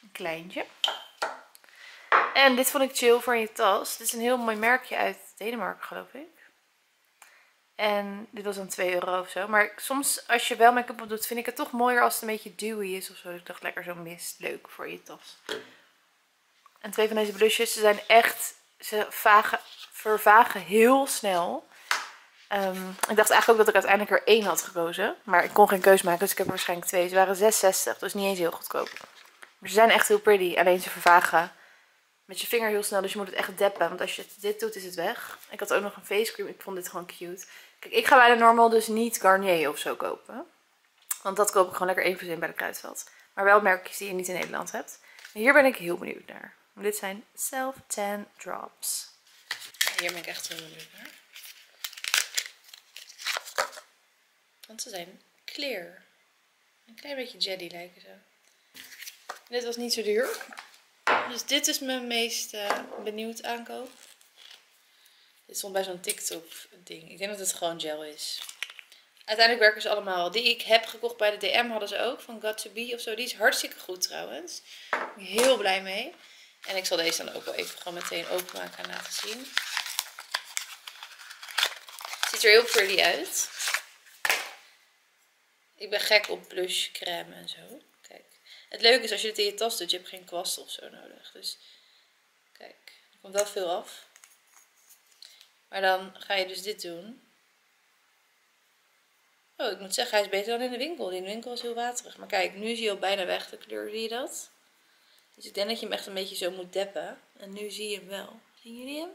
Een kleintje. En dit vond ik chill voor in je tas. Dit is een heel mooi merkje uit Denemarken, geloof ik. En dit was dan twee euro of zo. Maar soms als je wel make-up op doet, vind ik het toch mooier als het een beetje dewy is of zo. Ik dacht lekker zo'n mist, leuk voor je tas. En twee van deze blushes, ze zijn echt, ze vagen, vervagen heel snel. Um, ik dacht eigenlijk ook dat ik uiteindelijk er één had gekozen. Maar ik kon geen keus maken, dus ik heb er waarschijnlijk twee. Ze waren zes zestig, dus niet eens heel goedkoop. Maar ze zijn echt heel pretty, alleen ze vervagen met je vinger heel snel. Dus je moet het echt deppen, want als je dit doet is het weg. Ik had ook nog een face cream, ik vond dit gewoon cute. Kijk, ik ga bij de normal dus niet Garnier of zo kopen. Want dat koop ik gewoon lekker één voor één bij de Kruidvat. Maar wel merkjes die je niet in Nederland hebt. En hier ben ik heel benieuwd naar. Dit zijn Self Tan Drops. Hier ben ik echt heel benieuwd naar. Want ze zijn clear. Een klein beetje jelly lijken ze. Dit was niet zo duur. Dus dit is mijn meest uh, benieuwd aankoop. Dit stond bij zo'n TikTok ding. Ik denk dat het gewoon gel is. Uiteindelijk werken ze allemaal. Die ik heb gekocht bij de D M hadden ze ook. Van Got to Be of zo. Die is hartstikke goed trouwens. Ik ben heel blij mee. En ik zal deze dan ook wel even gewoon meteen openmaken en laten zien. Ziet er heel pretty uit. Ik ben gek op blush, crème en zo. Kijk. Het leuke is als je dit in je tas doet. Je hebt geen kwast of zo nodig. Dus kijk. Er komt wel veel af. Maar dan ga je dus dit doen. Oh, ik moet zeggen, hij is beter dan in de winkel. Die winkel is heel waterig. Maar kijk, nu zie je al bijna weg de kleur. Zie je dat? Dus ik denk dat je hem echt een beetje zo moet deppen. En nu zie je hem wel. Zien jullie hem?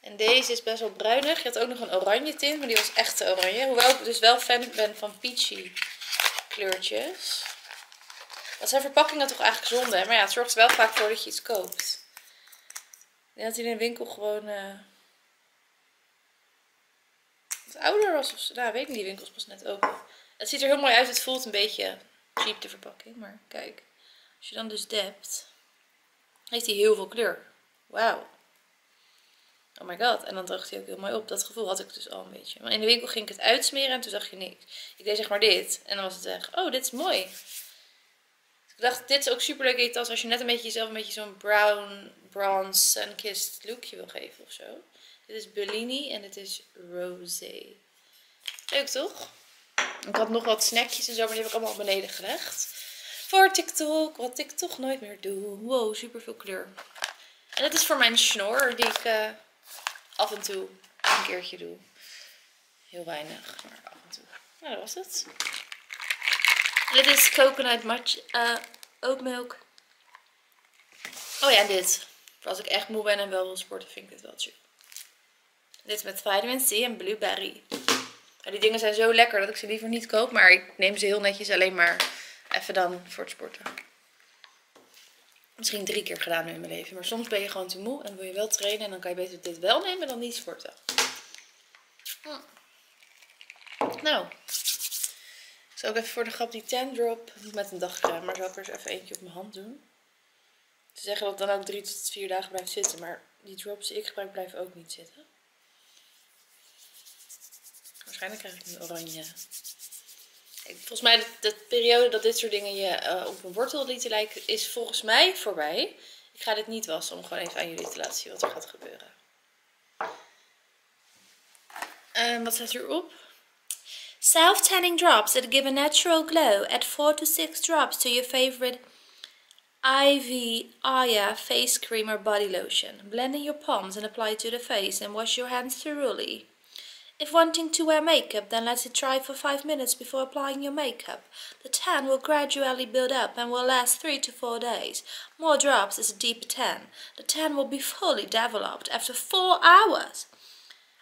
En deze is best wel bruinig. Je had ook nog een oranje tint, maar die was echt oranje. Hoewel ik dus wel fan ben van peachy kleurtjes. Dat zijn verpakkingen toch eigenlijk zonde. Hè? Maar ja, het zorgt er wel vaak voor dat je iets koopt. Ik denk dat hij in de winkel gewoon... Uh... ouder was of zo. Nou, weet ik niet, die winkels pas net open. Het ziet er heel mooi uit. Het voelt een beetje cheap de verpakking. Maar kijk. Als je dan dus dept. Heeft hij heel veel kleur. Wauw. Oh my god. En dan droogt hij ook heel mooi op. Dat gevoel had ik dus al een beetje. Maar in de winkel ging ik het uitsmeren. En toen zag je niks. Ik deed zeg maar dit. En dan was het weg. Oh, dit is mooi. Dus ik dacht, dit is ook super leuk in je tas. Als je net een beetje jezelf een beetje zo'n brown, bronze, sun-kissed lookje wil geven of zo. Dit is Bellini en dit is Rosé. Leuk toch? Ik had nog wat snackjes en zo, maar die heb ik allemaal beneden gelegd. Voor TikTok, wat ik toch nooit meer doe. Wow, super veel kleur. En dat is voor mijn snor, die ik uh, af en toe een keertje doe. Heel weinig, maar af en toe. Nou, dat was het. En dit is coconut matcha oatmilk. Oh ja, dit. Voor als ik echt moe ben en wel wil sporten, vind ik dit wel chill. Dit met vitamin C en blueberry. Ja, die dingen zijn zo lekker dat ik ze liever niet koop. Maar ik neem ze heel netjes alleen maar even dan voor het sporten. Misschien drie keer gedaan nu in mijn leven. Maar soms ben je gewoon te moe en wil je wel trainen. En dan kan je beter dit wel nemen dan niet sporten. Hm. Nou. Ik zal ook even voor de grap die tandrop met een dagcrème. Maar zal ik er eens even eentje op mijn hand doen. Ze zeggen dat het dan ook drie tot vier dagen blijft zitten. Maar die drops die ik gebruik blijven ook niet zitten. Waarschijnlijk krijg ik een oranje. Ik, volgens mij de, de periode dat dit soort dingen je uh, op een wortel lieten lijken is volgens mij voorbij. Ik ga dit niet wassen om gewoon even aan jullie te laten zien wat er gaat gebeuren. Um, wat staat hierop? Self-tanning drops that give a natural glow. Add four to six drops to your favorite I V Aya face cream or body lotion. Blend in your palms and apply to the face and wash your hands thoroughly. If wanting to wear makeup, then let it dry for five minutes before applying your makeup. The tan will gradually build up and will last three to four days. More drops is a deeper tan. The tan will be fully developed after four hours.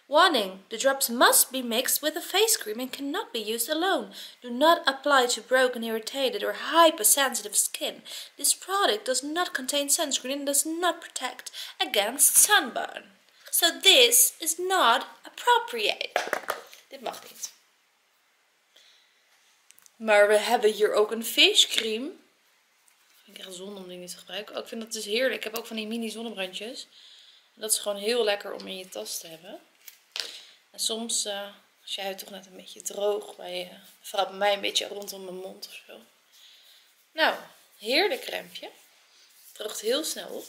Warning! The drops must be mixed with a face cream and cannot be used alone. Do not apply to broken, irritated or hypersensitive skin. This product does not contain sunscreen and does not protect against sunburn. So this is not appropriate. Dit mag niet. Maar we hebben hier ook een face cream. Vind ik echt zonde om die niet te gebruiken. Oh, ik vind dat dus heerlijk. Ik heb ook van die mini zonnebrandjes. Dat is gewoon heel lekker om in je tas te hebben. En soms, uh, als je huid toch net een beetje droog. Bij je, vooral bij mij een beetje rondom mijn mond of zo. Nou, heerlijk crèmeje. Droogt heel snel op.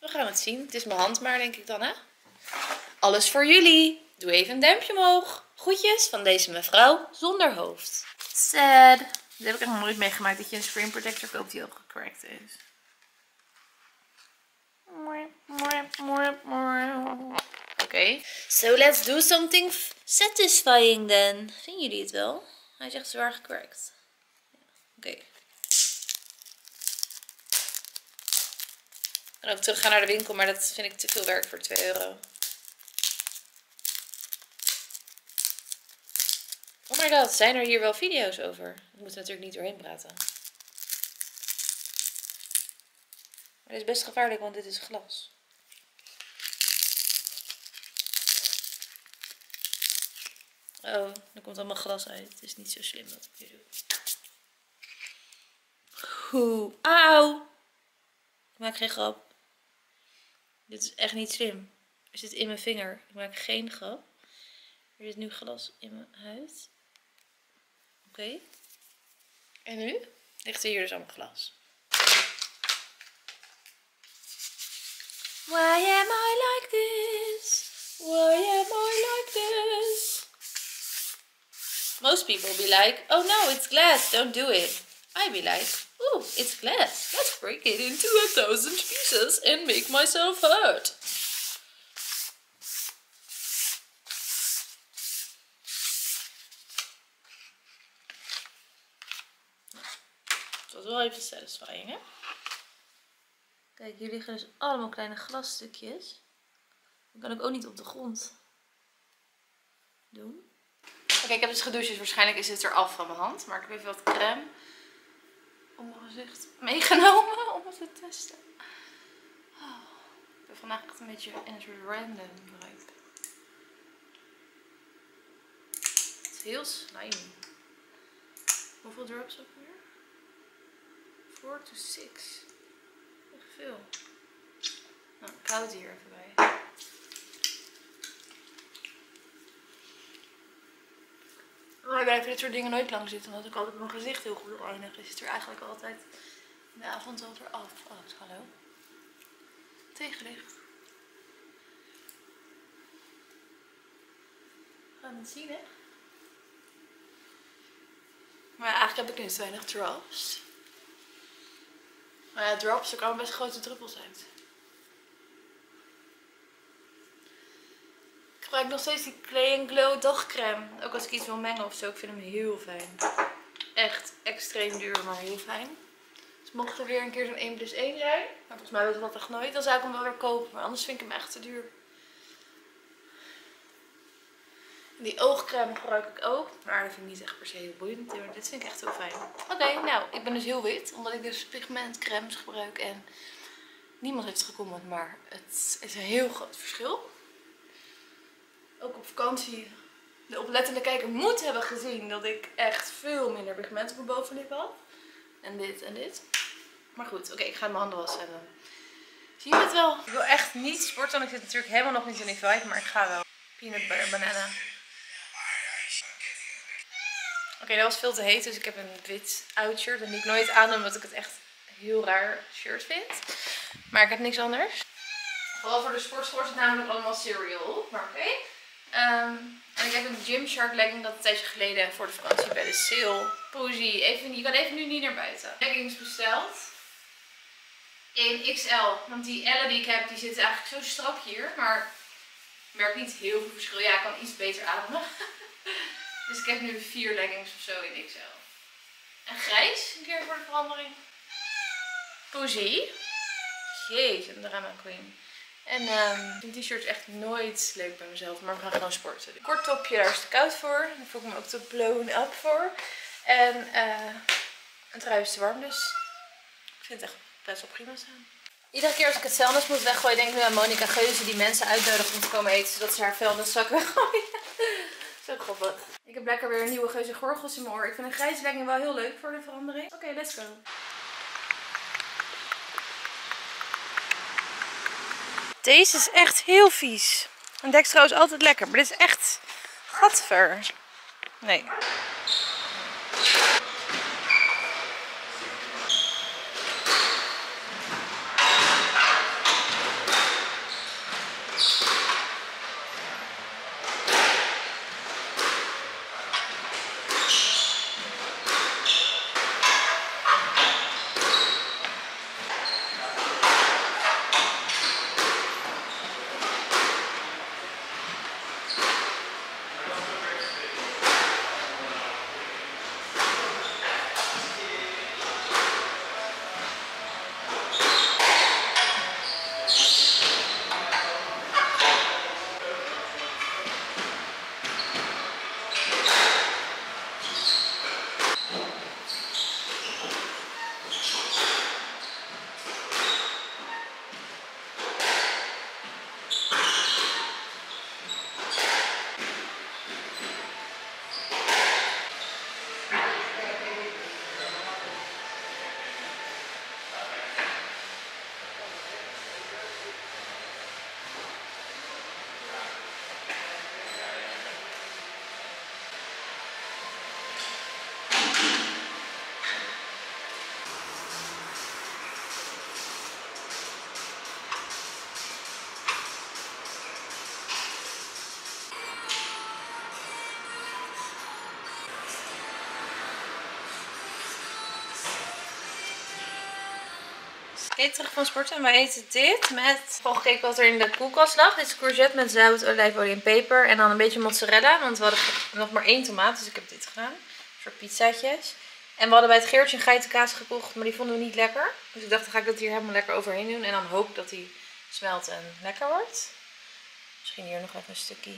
We gaan het zien. Het is mijn hand maar, denk ik dan, hè? Alles voor jullie. Doe even een duimpje omhoog. Groetjes van deze mevrouw zonder hoofd. Sad. Dit heb ik echt nog nooit meegemaakt dat je een screen protector koopt die ook gecracked is. Oké. Okay. So let's do something satisfying then. Vinden jullie het wel? Hij is echt zwaar gecracked. Oké. Okay. En ook terug gaan naar de winkel, maar dat vind ik te veel werk voor twee euro. Oh my god, zijn er hier wel video's over? Ik moet er natuurlijk niet doorheen praten. Maar dit is best gevaarlijk, want dit is glas. Oh, er komt allemaal glas uit. Het is niet zo slim wat ik hier doe. Oeh, auw! Ik maak geen grap. Dit is echt niet slim. Er zit in mijn vinger. Ik maak geen grap. Er zit nu glas in mijn huid. Oké. Okay. En nu ligt er hier dus allemaal glas. Why am I like this? Why am I like this? Most people be like, oh no, it's glass, don't do it. I be like, oh, it's glass. Let's break it into a thousand pieces and make myself hurt. Dat was wel even satisfying, hè? Kijk, hier liggen dus allemaal kleine glasstukjes. Dat kan ik ook niet op de grond doen. Oké, okay, ik heb dus gedoucht, dus waarschijnlijk is het er af van mijn hand. Maar ik heb even wat crème op mijn gezicht meegenomen om het te testen. Oh, ik ben vandaag echt een beetje in het random gebruikt. Het is heel slimy. Hoeveel drops op hier? four to six. Echt veel. Nou, ik hou het hier even bij. Maar ik blijf dit soort dingen nooit lang zitten, omdat ik altijd mijn gezicht heel goed reinig. Is het er eigenlijk altijd in de avond al weer af. Oh, hallo. Tegenlicht. We gaan het zien, hè? Maar eigenlijk heb ik nu te weinig drops. Maar ja, drops, er komen best grote druppels uit. Ik gebruik nog steeds die Clay en Glow dagcreme. Ook als ik iets wil mengen of zo, ik vind hem heel fijn. Echt extreem duur, maar heel fijn. Dus mocht er weer een keer zo'n één plus één zijn, maar volgens mij wil dat echt nooit, dan zou ik hem wel weer kopen. Maar anders vind ik hem echt te duur. En die oogcreme gebruik ik ook, maar dat vind ik niet echt per se heel boeiend. Maar dit vind ik echt heel fijn. Oké, okay, nou, ik ben dus heel wit, omdat ik dus pigmentcremes gebruik en niemand heeft het gecomment, maar het is een heel groot verschil. Ook op vakantie, de oplettende kijker moet hebben gezien dat ik echt veel minder pigment op mijn bovenlip had. En dit en dit. Maar goed, oké, okay, ik ga mijn handen wassen en dan zie je het wel. Ik wil echt niet sporten, want ik zit natuurlijk helemaal nog niet in die vibe, maar ik ga wel. Peanut butter banana. Oké, okay, dat was veel te heet, dus ik heb een wit oud shirt. Dat doe ik nooit aan, omdat ik het echt een heel raar shirt vind. Maar ik heb niks anders. Vooral voor de sports wordt het namelijk allemaal cereal. Maar oké. Okay. Um, en ik heb een Gymshark legging dat een tijdje geleden voor de vakantie bij de sale. Poesie, even, je kan even nu niet naar buiten. Leggings besteld. In X L. Want die ellen die ik heb, die zitten eigenlijk zo strak hier. Maar ik merk niet heel veel verschil. Ja, ik kan iets beter ademen. Dus ik heb nu vier leggings of zo in X L. En grijs, een keer voor de verandering. Poesie. Jeetje, een drama queen. En um, een t-shirt is echt nooit leuk bij mezelf, maar we gaan gewoon sporten. Een kort topje, daar is te koud voor. Daar voel ik me ook te blown up voor. En uh, een trui is te warm, dus ik vind het echt best wel prima staan. Iedere keer als ik het vuilnis moet weggooien, denk ik nu aan Monica Geuze die mensen uitnodigt om te komen eten, zodat ze haar vuilniszak weggooien. Zo grappig. Ik heb lekker weer een nieuwe Geuze gorgels in mijn oor. Ik vind een grijze legging wel heel leuk voor de verandering. Oké, okay, let's go. Deze is echt heel vies. Een Dextro is altijd lekker, maar dit is echt gatver. Nee. Dit terug van sporten en wij eten dit met... Gewoon gekeken wat er in de koelkast lag. Dit is courgette met zout, olijfolie en peper. En dan een beetje mozzarella, want we hadden nog maar één tomaat. Dus ik heb dit gedaan. Een soort pizzaatjes. En we hadden bij het Geertje een geitenkaas gekocht, maar die vonden we niet lekker. Dus ik dacht, dan ga ik dat hier helemaal lekker overheen doen. En dan hoop ik dat die smelt en lekker wordt. Misschien hier nog even een stukje.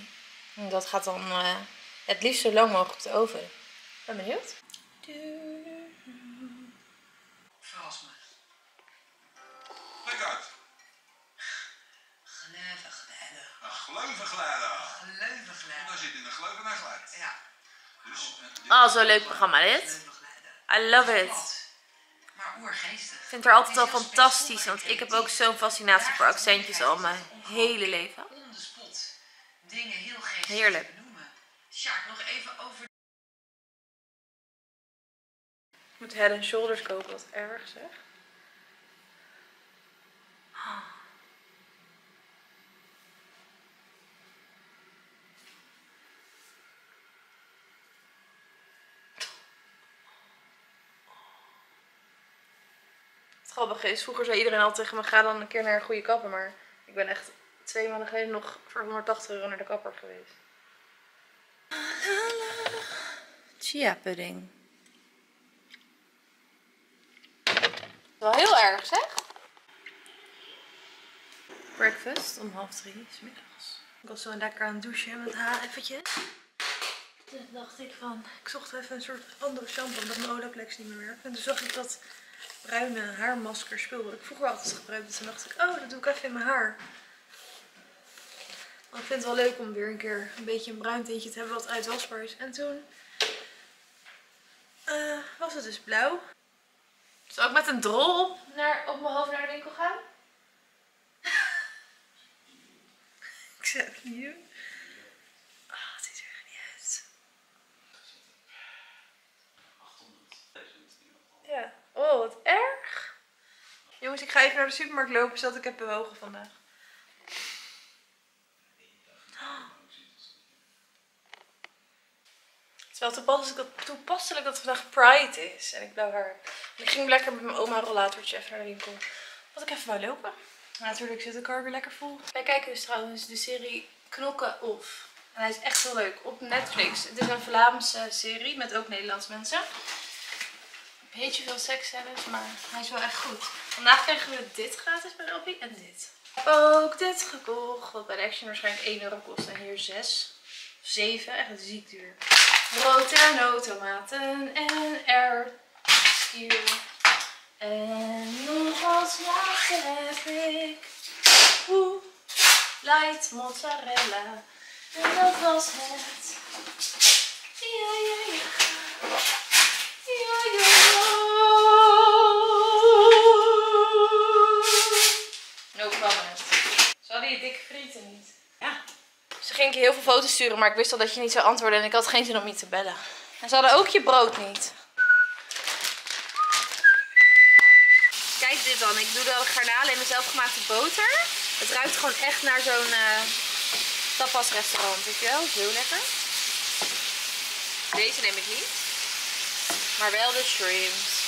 En dat gaat dan uh, het liefst zo lang mogelijk de oven. Ik ben benieuwd. Verras me. Kijk uit. Gleuven glijden. Een gleuven glijden. Een gleuven glijden. Daar zit in een gleuven en glijdt. Ja. Dus, uh, oh, zo'n leuk programma dit. I love it. Ik vind het er altijd al fantastisch, want ik heb ook zo'n fascinatie voor accentjes al mijn hele leven. Heerlijk. Ik moet Head and Shoulders kopen, wat erg zeg. Het grappige is, vroeger zei iedereen al tegen me, ga dan een keer naar een goede kapper, maar ik ben echt twee maanden geleden nog voor honderdtachtig euro naar de kapper geweest. Chia pudding. Wel heel erg zeg. Breakfast om half drie 's middags. Ik was zo lekker aan het douchen met haar eventjes. Toen dacht ik van, ik zocht even een soort andere shampoo omdat mijn Olaplex niet meer werkt. En toen zag ik dat bruine haarmasker spul dat ik vroeger altijd gebruikte. Toen dacht ik, oh, dat doe ik even in mijn haar. Want ik vind het wel leuk om weer een keer een beetje een bruin tintje te hebben wat uitwasbaar is. En toen uh, was het dus blauw. Zal ik met een drol op, naar, op mijn hoofd naar de winkel gaan? Ik zou het niet doen. Ah, het ziet er echt niet uit. Ja. Oh, wat erg. Jongens, ik ga even naar de supermarkt lopen zodat ik heb bewogen vandaag. Oh. Het is wel toepasselijk dat, toepasselijk dat vandaag Pride is en ik blauw haar. En ik ging lekker met mijn oma een rollatortje even naar de winkel. Wat ik even wou lopen. Maar natuurlijk zit de kar weer lekker vol. Wij kijken dus trouwens de serie Knokken Of. En hij is echt heel leuk. Op Netflix. Het is een Vlaamse serie met ook Nederlandse mensen. Een beetje veel seks hebben, maar hij is wel echt goed. Vandaag kregen we dit gratis bij de Oppie en dit. Ik heb ook dit gekocht, wat bij de Action waarschijnlijk één euro kost en hier zes of zeven. Echt ziek duur. Brood en noottomaten en erwtskier. En nog wat smaak heb ik. Oeh, light mozzarella. En dat was het. Ja, ja, ja. Ja, ja, ja. Ze hadden je dikke frieten niet. Ja. Ze gingen heel veel foto's sturen, maar ik wist al dat je niet zou antwoorden en ik had geen zin om je te bellen. En ze hadden ook je brood niet. Kijk dit dan. Ik doe de garnalen in mijn zelfgemaakte boter. Het ruikt gewoon echt naar zo'n uh, tapasrestaurant. Weet je wel? Heel lekker. Deze neem ik niet. Maar wel de shrimps.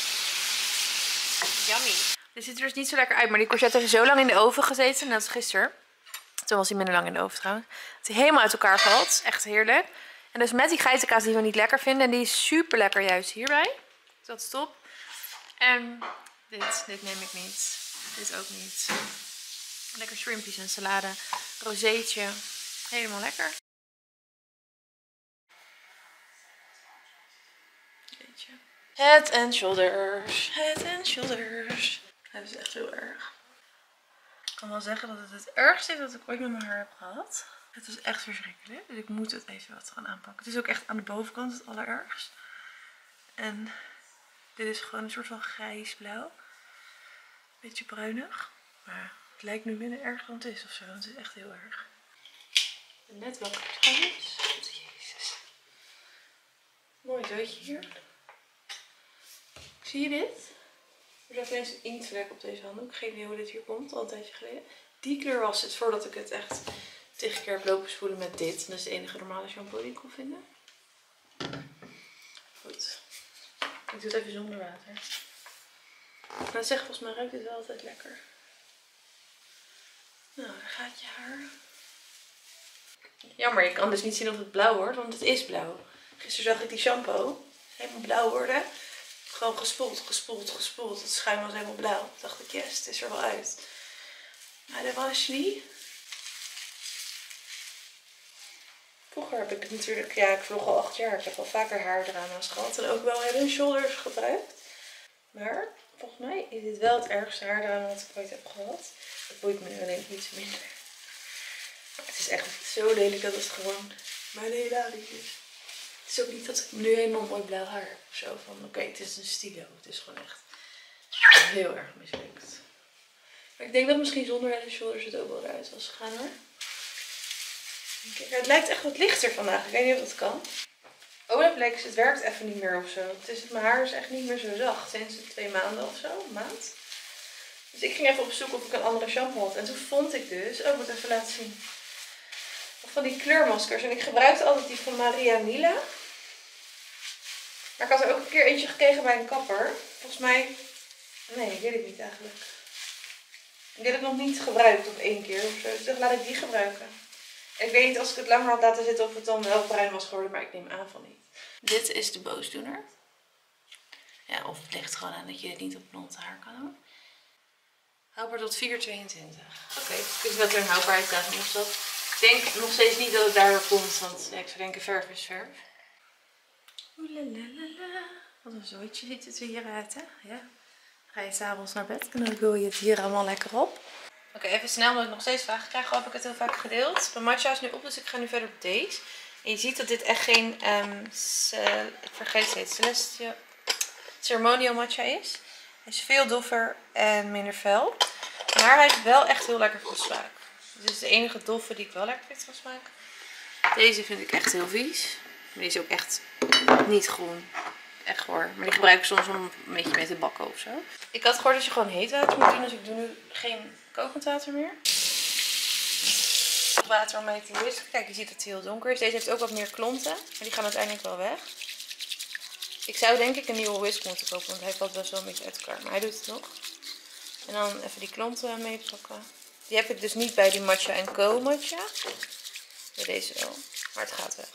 Yummy. Dit ziet er dus niet zo lekker uit, maar die courgette heeft zo lang in de oven gezeten, net als gisteren. Toen was hij minder lang in de oven trouwens. Het is helemaal uit elkaar valt, echt heerlijk. En dus met die geitenkaas die we niet lekker vinden, en die is super lekker juist hierbij. Dus dat is top. En dit, dit neem ik niet. Dit ook niet. Lekker shrimpjes en salade, rozeetje, helemaal lekker. Jeetje. Head and Shoulders, Head and Shoulders. Dat is echt heel erg. Ik kan wel zeggen dat het het ergste is dat ik ooit met mijn haar heb gehad. Het was echt verschrikkelijk. Dus ik moet het even wat gaan aanpakken. Het is ook echt aan de bovenkant het allerergst. En dit is gewoon een soort van grijsblauw. Beetje bruinig. Maar het lijkt nu minder erg dan het is ofzo. Het is echt heel erg. Net welke trouwens. Jezus. Mooi zootje hier. Zie je dit? Er zat ineens een inktvlek op deze handdoek. Geen idee hoe dit hier komt, al een tijdje geleden. Die kleur was het voordat ik het echt tegen keer heb lopen spoelen met dit. Dat is de enige normale shampoo die ik kon vinden. Goed. Ik doe het even zonder water. nou zeg, volgens mij ruikt het wel altijd lekker. Nou, daar gaat je haar. Jammer, je kan dus niet zien of het blauw wordt, want het is blauw. Gisteren zag ik die shampoo helemaal blauw worden. Gewoon gespoeld, gespoeld, gespoeld. Het schuim was helemaal blauw. Toen dacht ik, yes, het is er wel uit. Maar dat was niet. Vroeger heb ik het natuurlijk, ja, ik vlog al acht jaar. Ik heb al vaker haardrama's gehad en ook wel Head en Shoulders gebruikt. Maar volgens mij is dit wel het ergste haardrama wat ik ooit heb gehad. Dat boeit me nu alleen iets minder. Maar het is echt zo lelijk dat het gewoon mijn hilarisch is. Het is ook niet dat ik nu helemaal mooi blauw haar heb of zo. Van oké, okay, het is een stilo. Het is gewoon echt heel erg mislukt. Maar ik denk dat misschien zonder Head en Shoulders het ook wel eruit was gegaan hoor. Kijk, het lijkt echt wat lichter vandaag. Ik weet niet of dat kan. Olaplex, het werkt even niet meer of zo. Het is, mijn haar is echt niet meer zo zacht sinds twee maanden of zo. Een maand. Dus ik ging even op zoek of ik een andere shampoo had. En toen vond ik dus, oh ik moet even laten zien. Van die kleurmaskers. En ik gebruikte altijd die van Maria Mila. Maar ik had er ook een keer eentje gekregen bij een kapper. Volgens mij, nee ik weet het niet eigenlijk. Ik heb het nog niet gebruikt op één keer of zo. Dus dacht, laat ik die gebruiken. Ik weet niet als ik het langer had laten zitten of het dan wel bruin was geworden, maar ik neem aan van niet. Dit is de boosdoener. Ja, of het ligt gewoon aan dat je dit niet op blond haar kan doen. Houdbaar tot vier tweeëntwintig. Oké, okay, dus ik weet dat er een houdbaarheid aan is. Ik denk nog steeds niet dat het daardoor komt, want ja, ik zou denken verf is verf. Oelalalala. Wat een zooitje ziet het er hier uit, hè? Ja. Ga je s'avonds naar bed en dan wil je het hier allemaal lekker op. Oké, okay, even snel, omdat ik nog steeds vragen krijg, heb ik het heel vaak gedeeld. Mijn matcha is nu op, dus ik ga nu verder op deze. En je ziet dat dit echt geen, um, ik vergeet het, Celestial Ceremonial matcha is. Hij is veel doffer en minder fel. Maar hij is wel echt heel lekker van smaak. Dit is de enige doffe die ik wel lekker vind van smaak. Deze vind ik echt heel vies. Maar die is ook echt niet groen. Echt hoor. Maar die gebruik ik soms om een beetje mee te bakken ofzo. Ik had gehoord dat je gewoon heet water moet doen, dus ik doe nu geen kokend water meer. Water om mee te wisselen. Kijk, je ziet dat hij heel donker is. Deze heeft ook wat meer klonten, maar die gaan uiteindelijk wel weg. Ik zou denk ik een nieuwe whisk moeten kopen, want hij valt best wel een beetje uit elkaar. Maar hij doet het nog. En dan even die klonten meepakken. Die heb ik dus niet bij die matcha en co matcha. Bij deze wel, maar het gaat weg.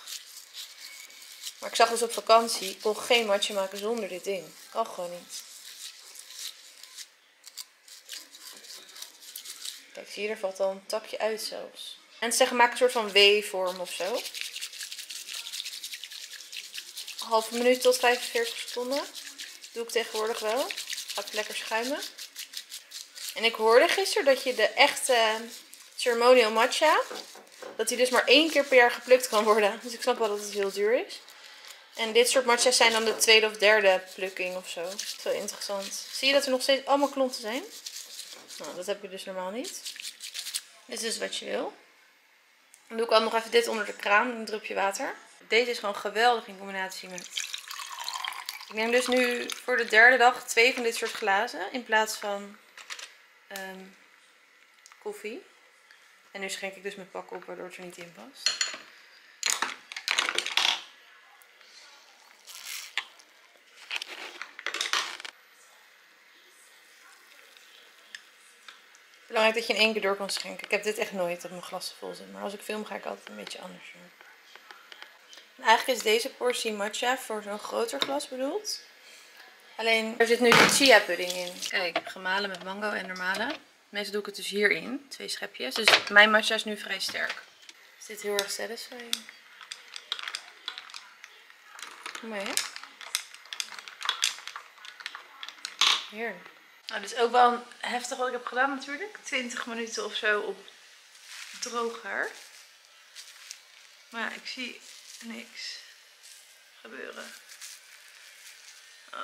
Maar ik zag dus op vakantie, ik kon geen matcha maken zonder dit ding. Kan gewoon niet. Kijk, zie je, er valt al een takje uit zelfs. En ze zeggen, maak een soort van W-vorm of zo. Halve minuut tot vijfenveertig seconden. Doe ik tegenwoordig wel. Gaat lekker schuimen. En ik hoorde gisteren dat je de echte ceremonial matcha, dat die dus maar één keer per jaar geplukt kan worden. Dus ik snap wel dat het heel duur is. En dit soort matcha's zijn dan de tweede of derde plukking of zo. Zo interessant. Zie je dat er nog steeds allemaal klonten zijn? Nou, dat heb je dus normaal niet. Dit is dus wat je wil. Dan doe ik al nog even dit onder de kraan, een drupje water. Deze is gewoon geweldig in combinatie met... Ik neem dus nu voor de derde dag twee van dit soort glazen in plaats van um, koffie. En nu schenk ik dus mijn pak op, waardoor het er niet in past. Belangrijk dat je in één keer door kan schenken. Ik heb dit echt nooit dat mijn glassen vol zit. Maar als ik film ga ik altijd een beetje anders doen. En eigenlijk is deze portie matcha voor zo'n groter glas bedoeld. Alleen er zit nu de chia pudding in. Kijk, gemalen met mango en normale. Meestal doe ik het dus hierin. Twee schepjes. Dus mijn matcha is nu vrij sterk. Is dit heel erg satisfying. Mooi hè? Heerlijk. Nou, dit is ook wel heftig wat ik heb gedaan natuurlijk. twintig minuten of zo op droog haar. Maar ja, ik zie niks gebeuren. Uh,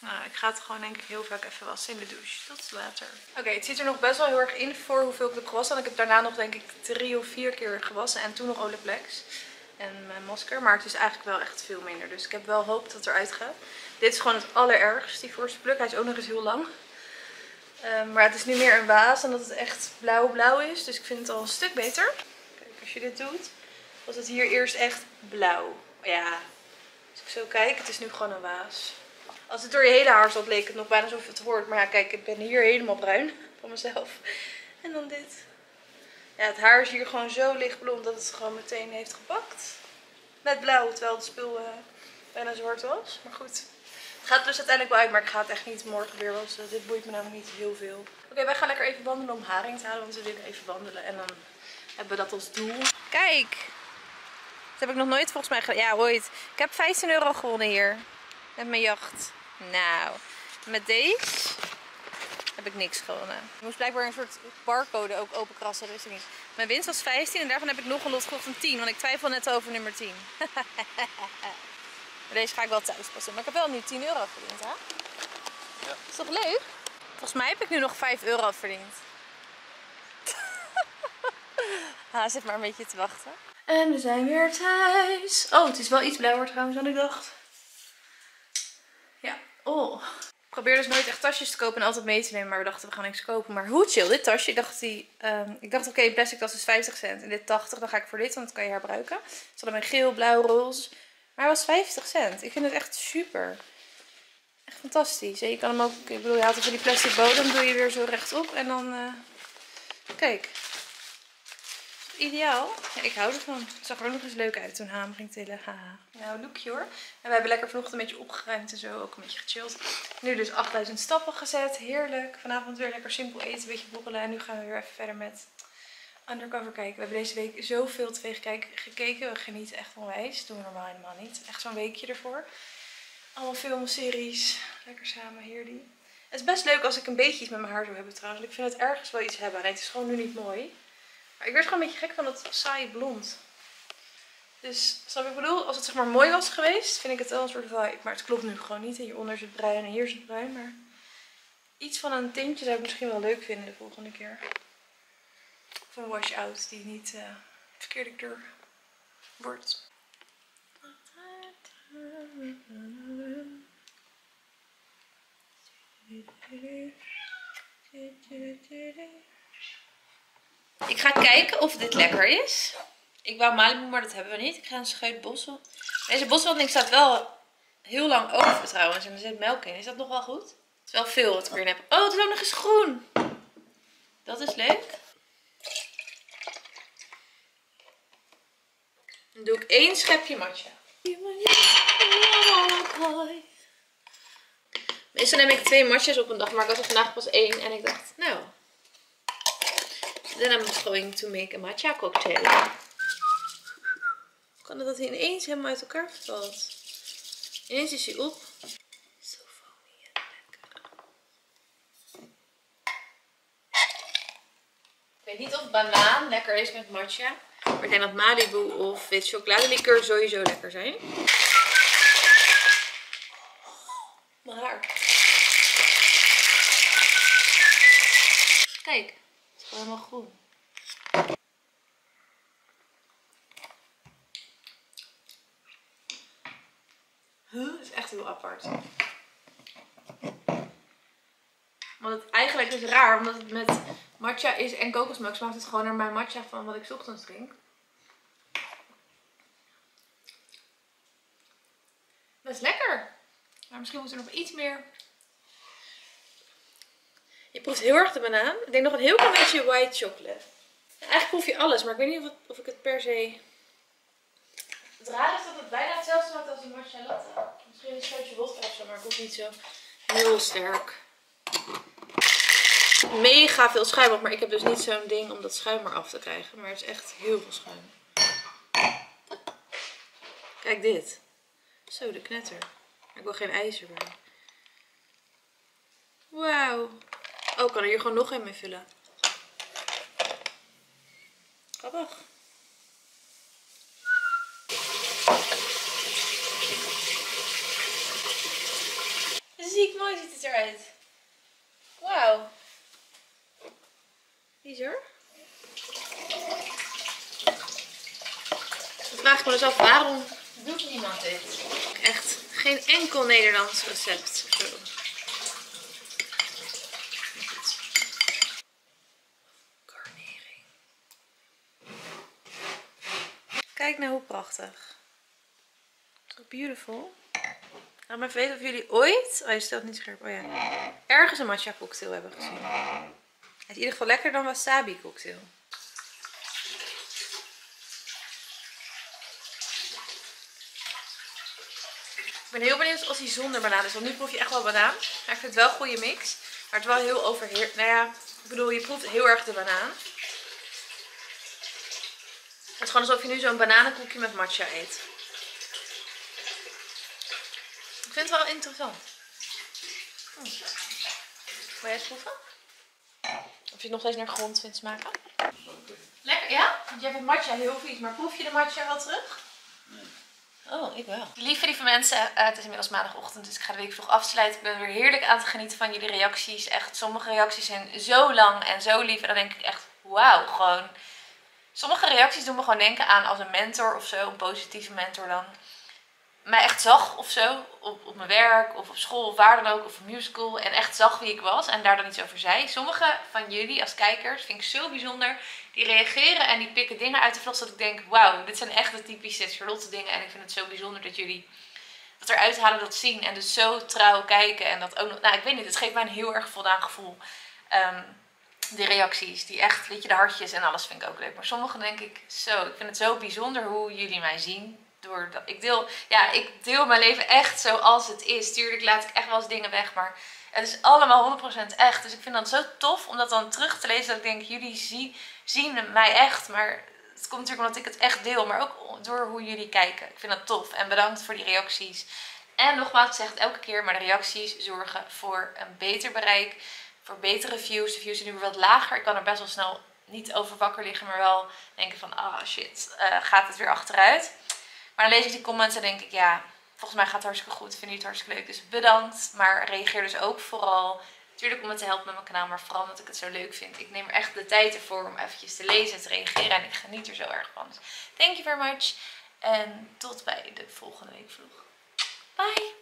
nou, ik ga het gewoon denk ik heel vaak even wassen in de douche. Tot later. Oké, okay, het zit er nog best wel heel erg in voor hoeveel ik heb gewassen. En ik heb daarna nog denk ik drie of vier keer gewassen. En toen nog Olaplex. En mijn masker. Maar het is eigenlijk wel echt veel minder. Dus ik heb wel hoop dat het eruit gaat. Dit is gewoon het allerergst, die voorste pluk. Hij is ook nog eens heel lang. Um, maar het is nu meer een waas dan dat het echt blauw-blauw is. Dus ik vind het al een stuk beter. Kijk, als je dit doet, was het hier eerst echt blauw. Ja, als ik zo kijk, het is nu gewoon een waas. Als het door je hele haar zat, leek het nog bijna alsof het hoort. Maar ja, kijk, ik ben hier helemaal bruin van mezelf. En dan dit. Ja, het haar is hier gewoon zo lichtblond dat het het gewoon meteen heeft gepakt. Met blauw, terwijl het spul uh, bijna zwart was. Maar goed, het gaat dus uiteindelijk wel uit. Maar ik ga het echt niet morgen weer wassen. Dit boeit me namelijk niet heel veel. Oké, okay, wij gaan lekker even wandelen om haring te halen. Want we willen even wandelen. En dan hebben we dat als doel. Kijk! Dat heb ik nog nooit volgens mij gedaan. Ja, ooit. Ik heb vijftien euro gewonnen hier. Met mijn jacht. Nou, met deze heb ik niks gewonnen. Ik moest blijkbaar een soort barcode ook openkrassen. Dat wist ik niet. Mijn winst was vijftien en daarvan heb ik nog een lot gekocht van tien. Want ik twijfel net over nummer tien. Deze ga ik wel thuis passen. Maar ik heb wel nu tien euro verdiend, hè? Ja. Is toch leuk? Volgens mij heb ik nu nog vijf euro verdiend. Ha, zit maar een beetje te wachten. En we zijn weer thuis. Oh, het is wel iets blauwer trouwens dan ik dacht. Ja, oh. Ik probeer dus nooit echt tasjes te kopen en altijd mee te nemen. Maar we dachten, we gaan niks kopen. Maar hoe chill, dit tasje. Ik dacht, die, um, ik dacht oké, okay, plastic tas is vijftig cent. En dit tachtig, dan ga ik voor dit, want dat kan je herbruiken. Ze hadden mijn geel, blauw, roze. Maar hij was vijftig cent. Ik vind het echt super. Echt fantastisch. En je kan hem ook, ik bedoel, je haalt even die plastic bodem. Doe je weer zo rechtop. En dan, uh, kijk. Ideaal. Ja, ik hou ervan. Het zag er ook nog eens leuk uit toen Haam ging tillen. Haha. Nou, lookje hoor. En we hebben lekker vanochtend een beetje opgeruimd en zo. Ook een beetje gechilled. Nu dus achtduizend stappen gezet. Heerlijk. Vanavond weer lekker simpel eten. Een beetje borrelen. En nu gaan we weer even verder met Undercover kijken. We hebben deze week zoveel tv gekeken. We genieten echt onwijs. Dat doen we normaal helemaal niet. Echt zo'n weekje ervoor. Allemaal films, series. Lekker samen. Heerlijk. Het is best leuk als ik een beetje iets met mijn haar zou hebben trouwens. Ik vind het ergens wel iets hebben. Nee, het is gewoon nu niet mooi. Ik werd gewoon een beetje gek van dat saaie blond. Dus, snap je wat ik bedoel? Als het zeg maar mooi was geweest, vind ik het wel een soort vibe. Maar het klopt nu gewoon niet. En hieronder zit bruin en hier zit bruin. Maar iets van een tintje zou ik misschien wel leuk vinden de volgende keer. Of een wash-out die niet uh, verkeerde kleur wordt. Ik ga kijken of dit lekker is. Ik wou Malibu, maar dat hebben we niet. Ik ga een scheut bossel. Deze boswandeling staat wel heel lang open trouwens. En er zit melk in. Is dat nog wel goed? Het is wel veel wat ik erin heb. Oh, het is ook nog eens groen. Dat is leuk. Dan doe ik één schepje matcha. Meestal neem ik twee matcha's op een dag. Maar ik had er vandaag pas één. En ik dacht, nou... Then I'm going to make a matcha cocktail. Hoe kan het dat hij ineens helemaal uit elkaar valt? Ineens is hij op. Zo foamy en lekker. Ik weet niet of banaan lekker is met matcha. Maar ik denk dat Malibu of wit chocoladelikeur sowieso lekker zijn. Mijn haar. Kijk. Helemaal groen. Huh? Dat is echt heel apart. Want het eigenlijk is raar, omdat het met matcha is en kokosmelk smaakt het gewoon naar mijn matcha van wat ik 's ochtends drink. Dat is lekker. Maar misschien moet er nog iets meer... Je proeft heel erg de banaan. Ik denk nog een heel klein beetje white chocolate. Eigenlijk proef je alles, maar ik weet niet of, het, of ik het per se... Het raar is dat het bijna hetzelfde smaakt als een matcha latte. Misschien een soortje vodka of zo, maar ik hoef niet zo heel sterk. Mega veel schuim op, maar ik heb dus niet zo'n ding om dat schuim maar af te krijgen. Maar het is echt heel veel schuim. Kijk dit. Zo, de knetter. Ik wil geen ijzer bij. Wauw. Oh, ik kan er hier gewoon nog een mee vullen. Grappig. Ziek mooi ziet het eruit. Wauw. Bizar. Dan vraag ik me dus af, waarom doet niemand dit? Echt geen enkel Nederlands recept. Kijk nou hoe prachtig. Beautiful. Laat me even weten of jullie ooit... Oh, je stelt niet scherp. Oh ja. Ergens een matcha cocktail hebben gezien. Het is in ieder geval lekkerder dan wasabi cocktail. Ik ben heel benieuwd als hij zonder banaan is. Want nu proef je echt wel banaan. Maar ik vind het wel een goede mix. Maar het wel heel overheerlijk. Nou ja, ik bedoel, je proeft heel erg de banaan. Het is gewoon alsof je nu zo'n bananenkoekje met matcha eet. Ik vind het wel interessant. Hm. Wil jij het proeven? Of je het nog steeds naar grond vindt smaken? Lekker, ja? Want jij vindt matcha heel vies. Maar proef je de matcha wel terug? Nee. Oh, ik wel. Lieve, lieve mensen, uh, het is inmiddels maandagochtend, dus ik ga de week vroeg afsluiten. Ik ben weer heerlijk aan het genieten van jullie reacties. Echt, sommige reacties zijn zo lang en zo lief. En dan denk ik echt, wauw, gewoon... Sommige reacties doen me gewoon denken aan als een mentor of zo, een positieve mentor dan. Mij echt zag of zo, op, op mijn werk of op school of waar dan ook, of op musical. En echt zag wie ik was en daar dan iets over zei. Sommige van jullie als kijkers vind ik zo bijzonder. Die reageren en die pikken dingen uit de vlog dat ik denk, wauw, dit zijn echt de typische Charlotte dingen. En ik vind het zo bijzonder dat jullie dat eruit halen, dat zien. En dus zo trouw kijken en dat ook nog, nou ik weet niet, het geeft mij een heel erg voldaan gevoel. Um, die reacties, die echt, weet je, de hartjes en alles vind ik ook leuk. Maar sommige denk ik, zo, ik vind het zo bijzonder hoe jullie mij zien. Door dat, ik deel, ja, ik deel mijn leven echt zoals het is. Tuurlijk laat ik echt wel eens dingen weg, maar het is allemaal honderd procent echt. Dus ik vind dat zo tof om dat dan terug te lezen. Dat ik denk, jullie zien, zien mij echt. Maar het komt natuurlijk omdat ik het echt deel. Maar ook door hoe jullie kijken. Ik vind dat tof. En bedankt voor die reacties. En nogmaals, ik zeg het elke keer, maar de reacties zorgen voor een beter bereik. Voor betere views. De views zijn nu weer wat lager. Ik kan er best wel snel niet over wakker liggen. Maar wel denken van, ah oh shit, uh, gaat het weer achteruit. Maar dan lees ik die comments en denk ik, ja, volgens mij gaat het hartstikke goed. Vind je het hartstikke leuk, dus bedankt. Maar reageer dus ook vooral, natuurlijk om het te helpen met mijn kanaal, maar vooral omdat ik het zo leuk vind. Ik neem er echt de tijd ervoor om eventjes te lezen en te reageren en ik geniet er zo erg van. Dus thank you very much en tot bij de volgende week vlog. Bye!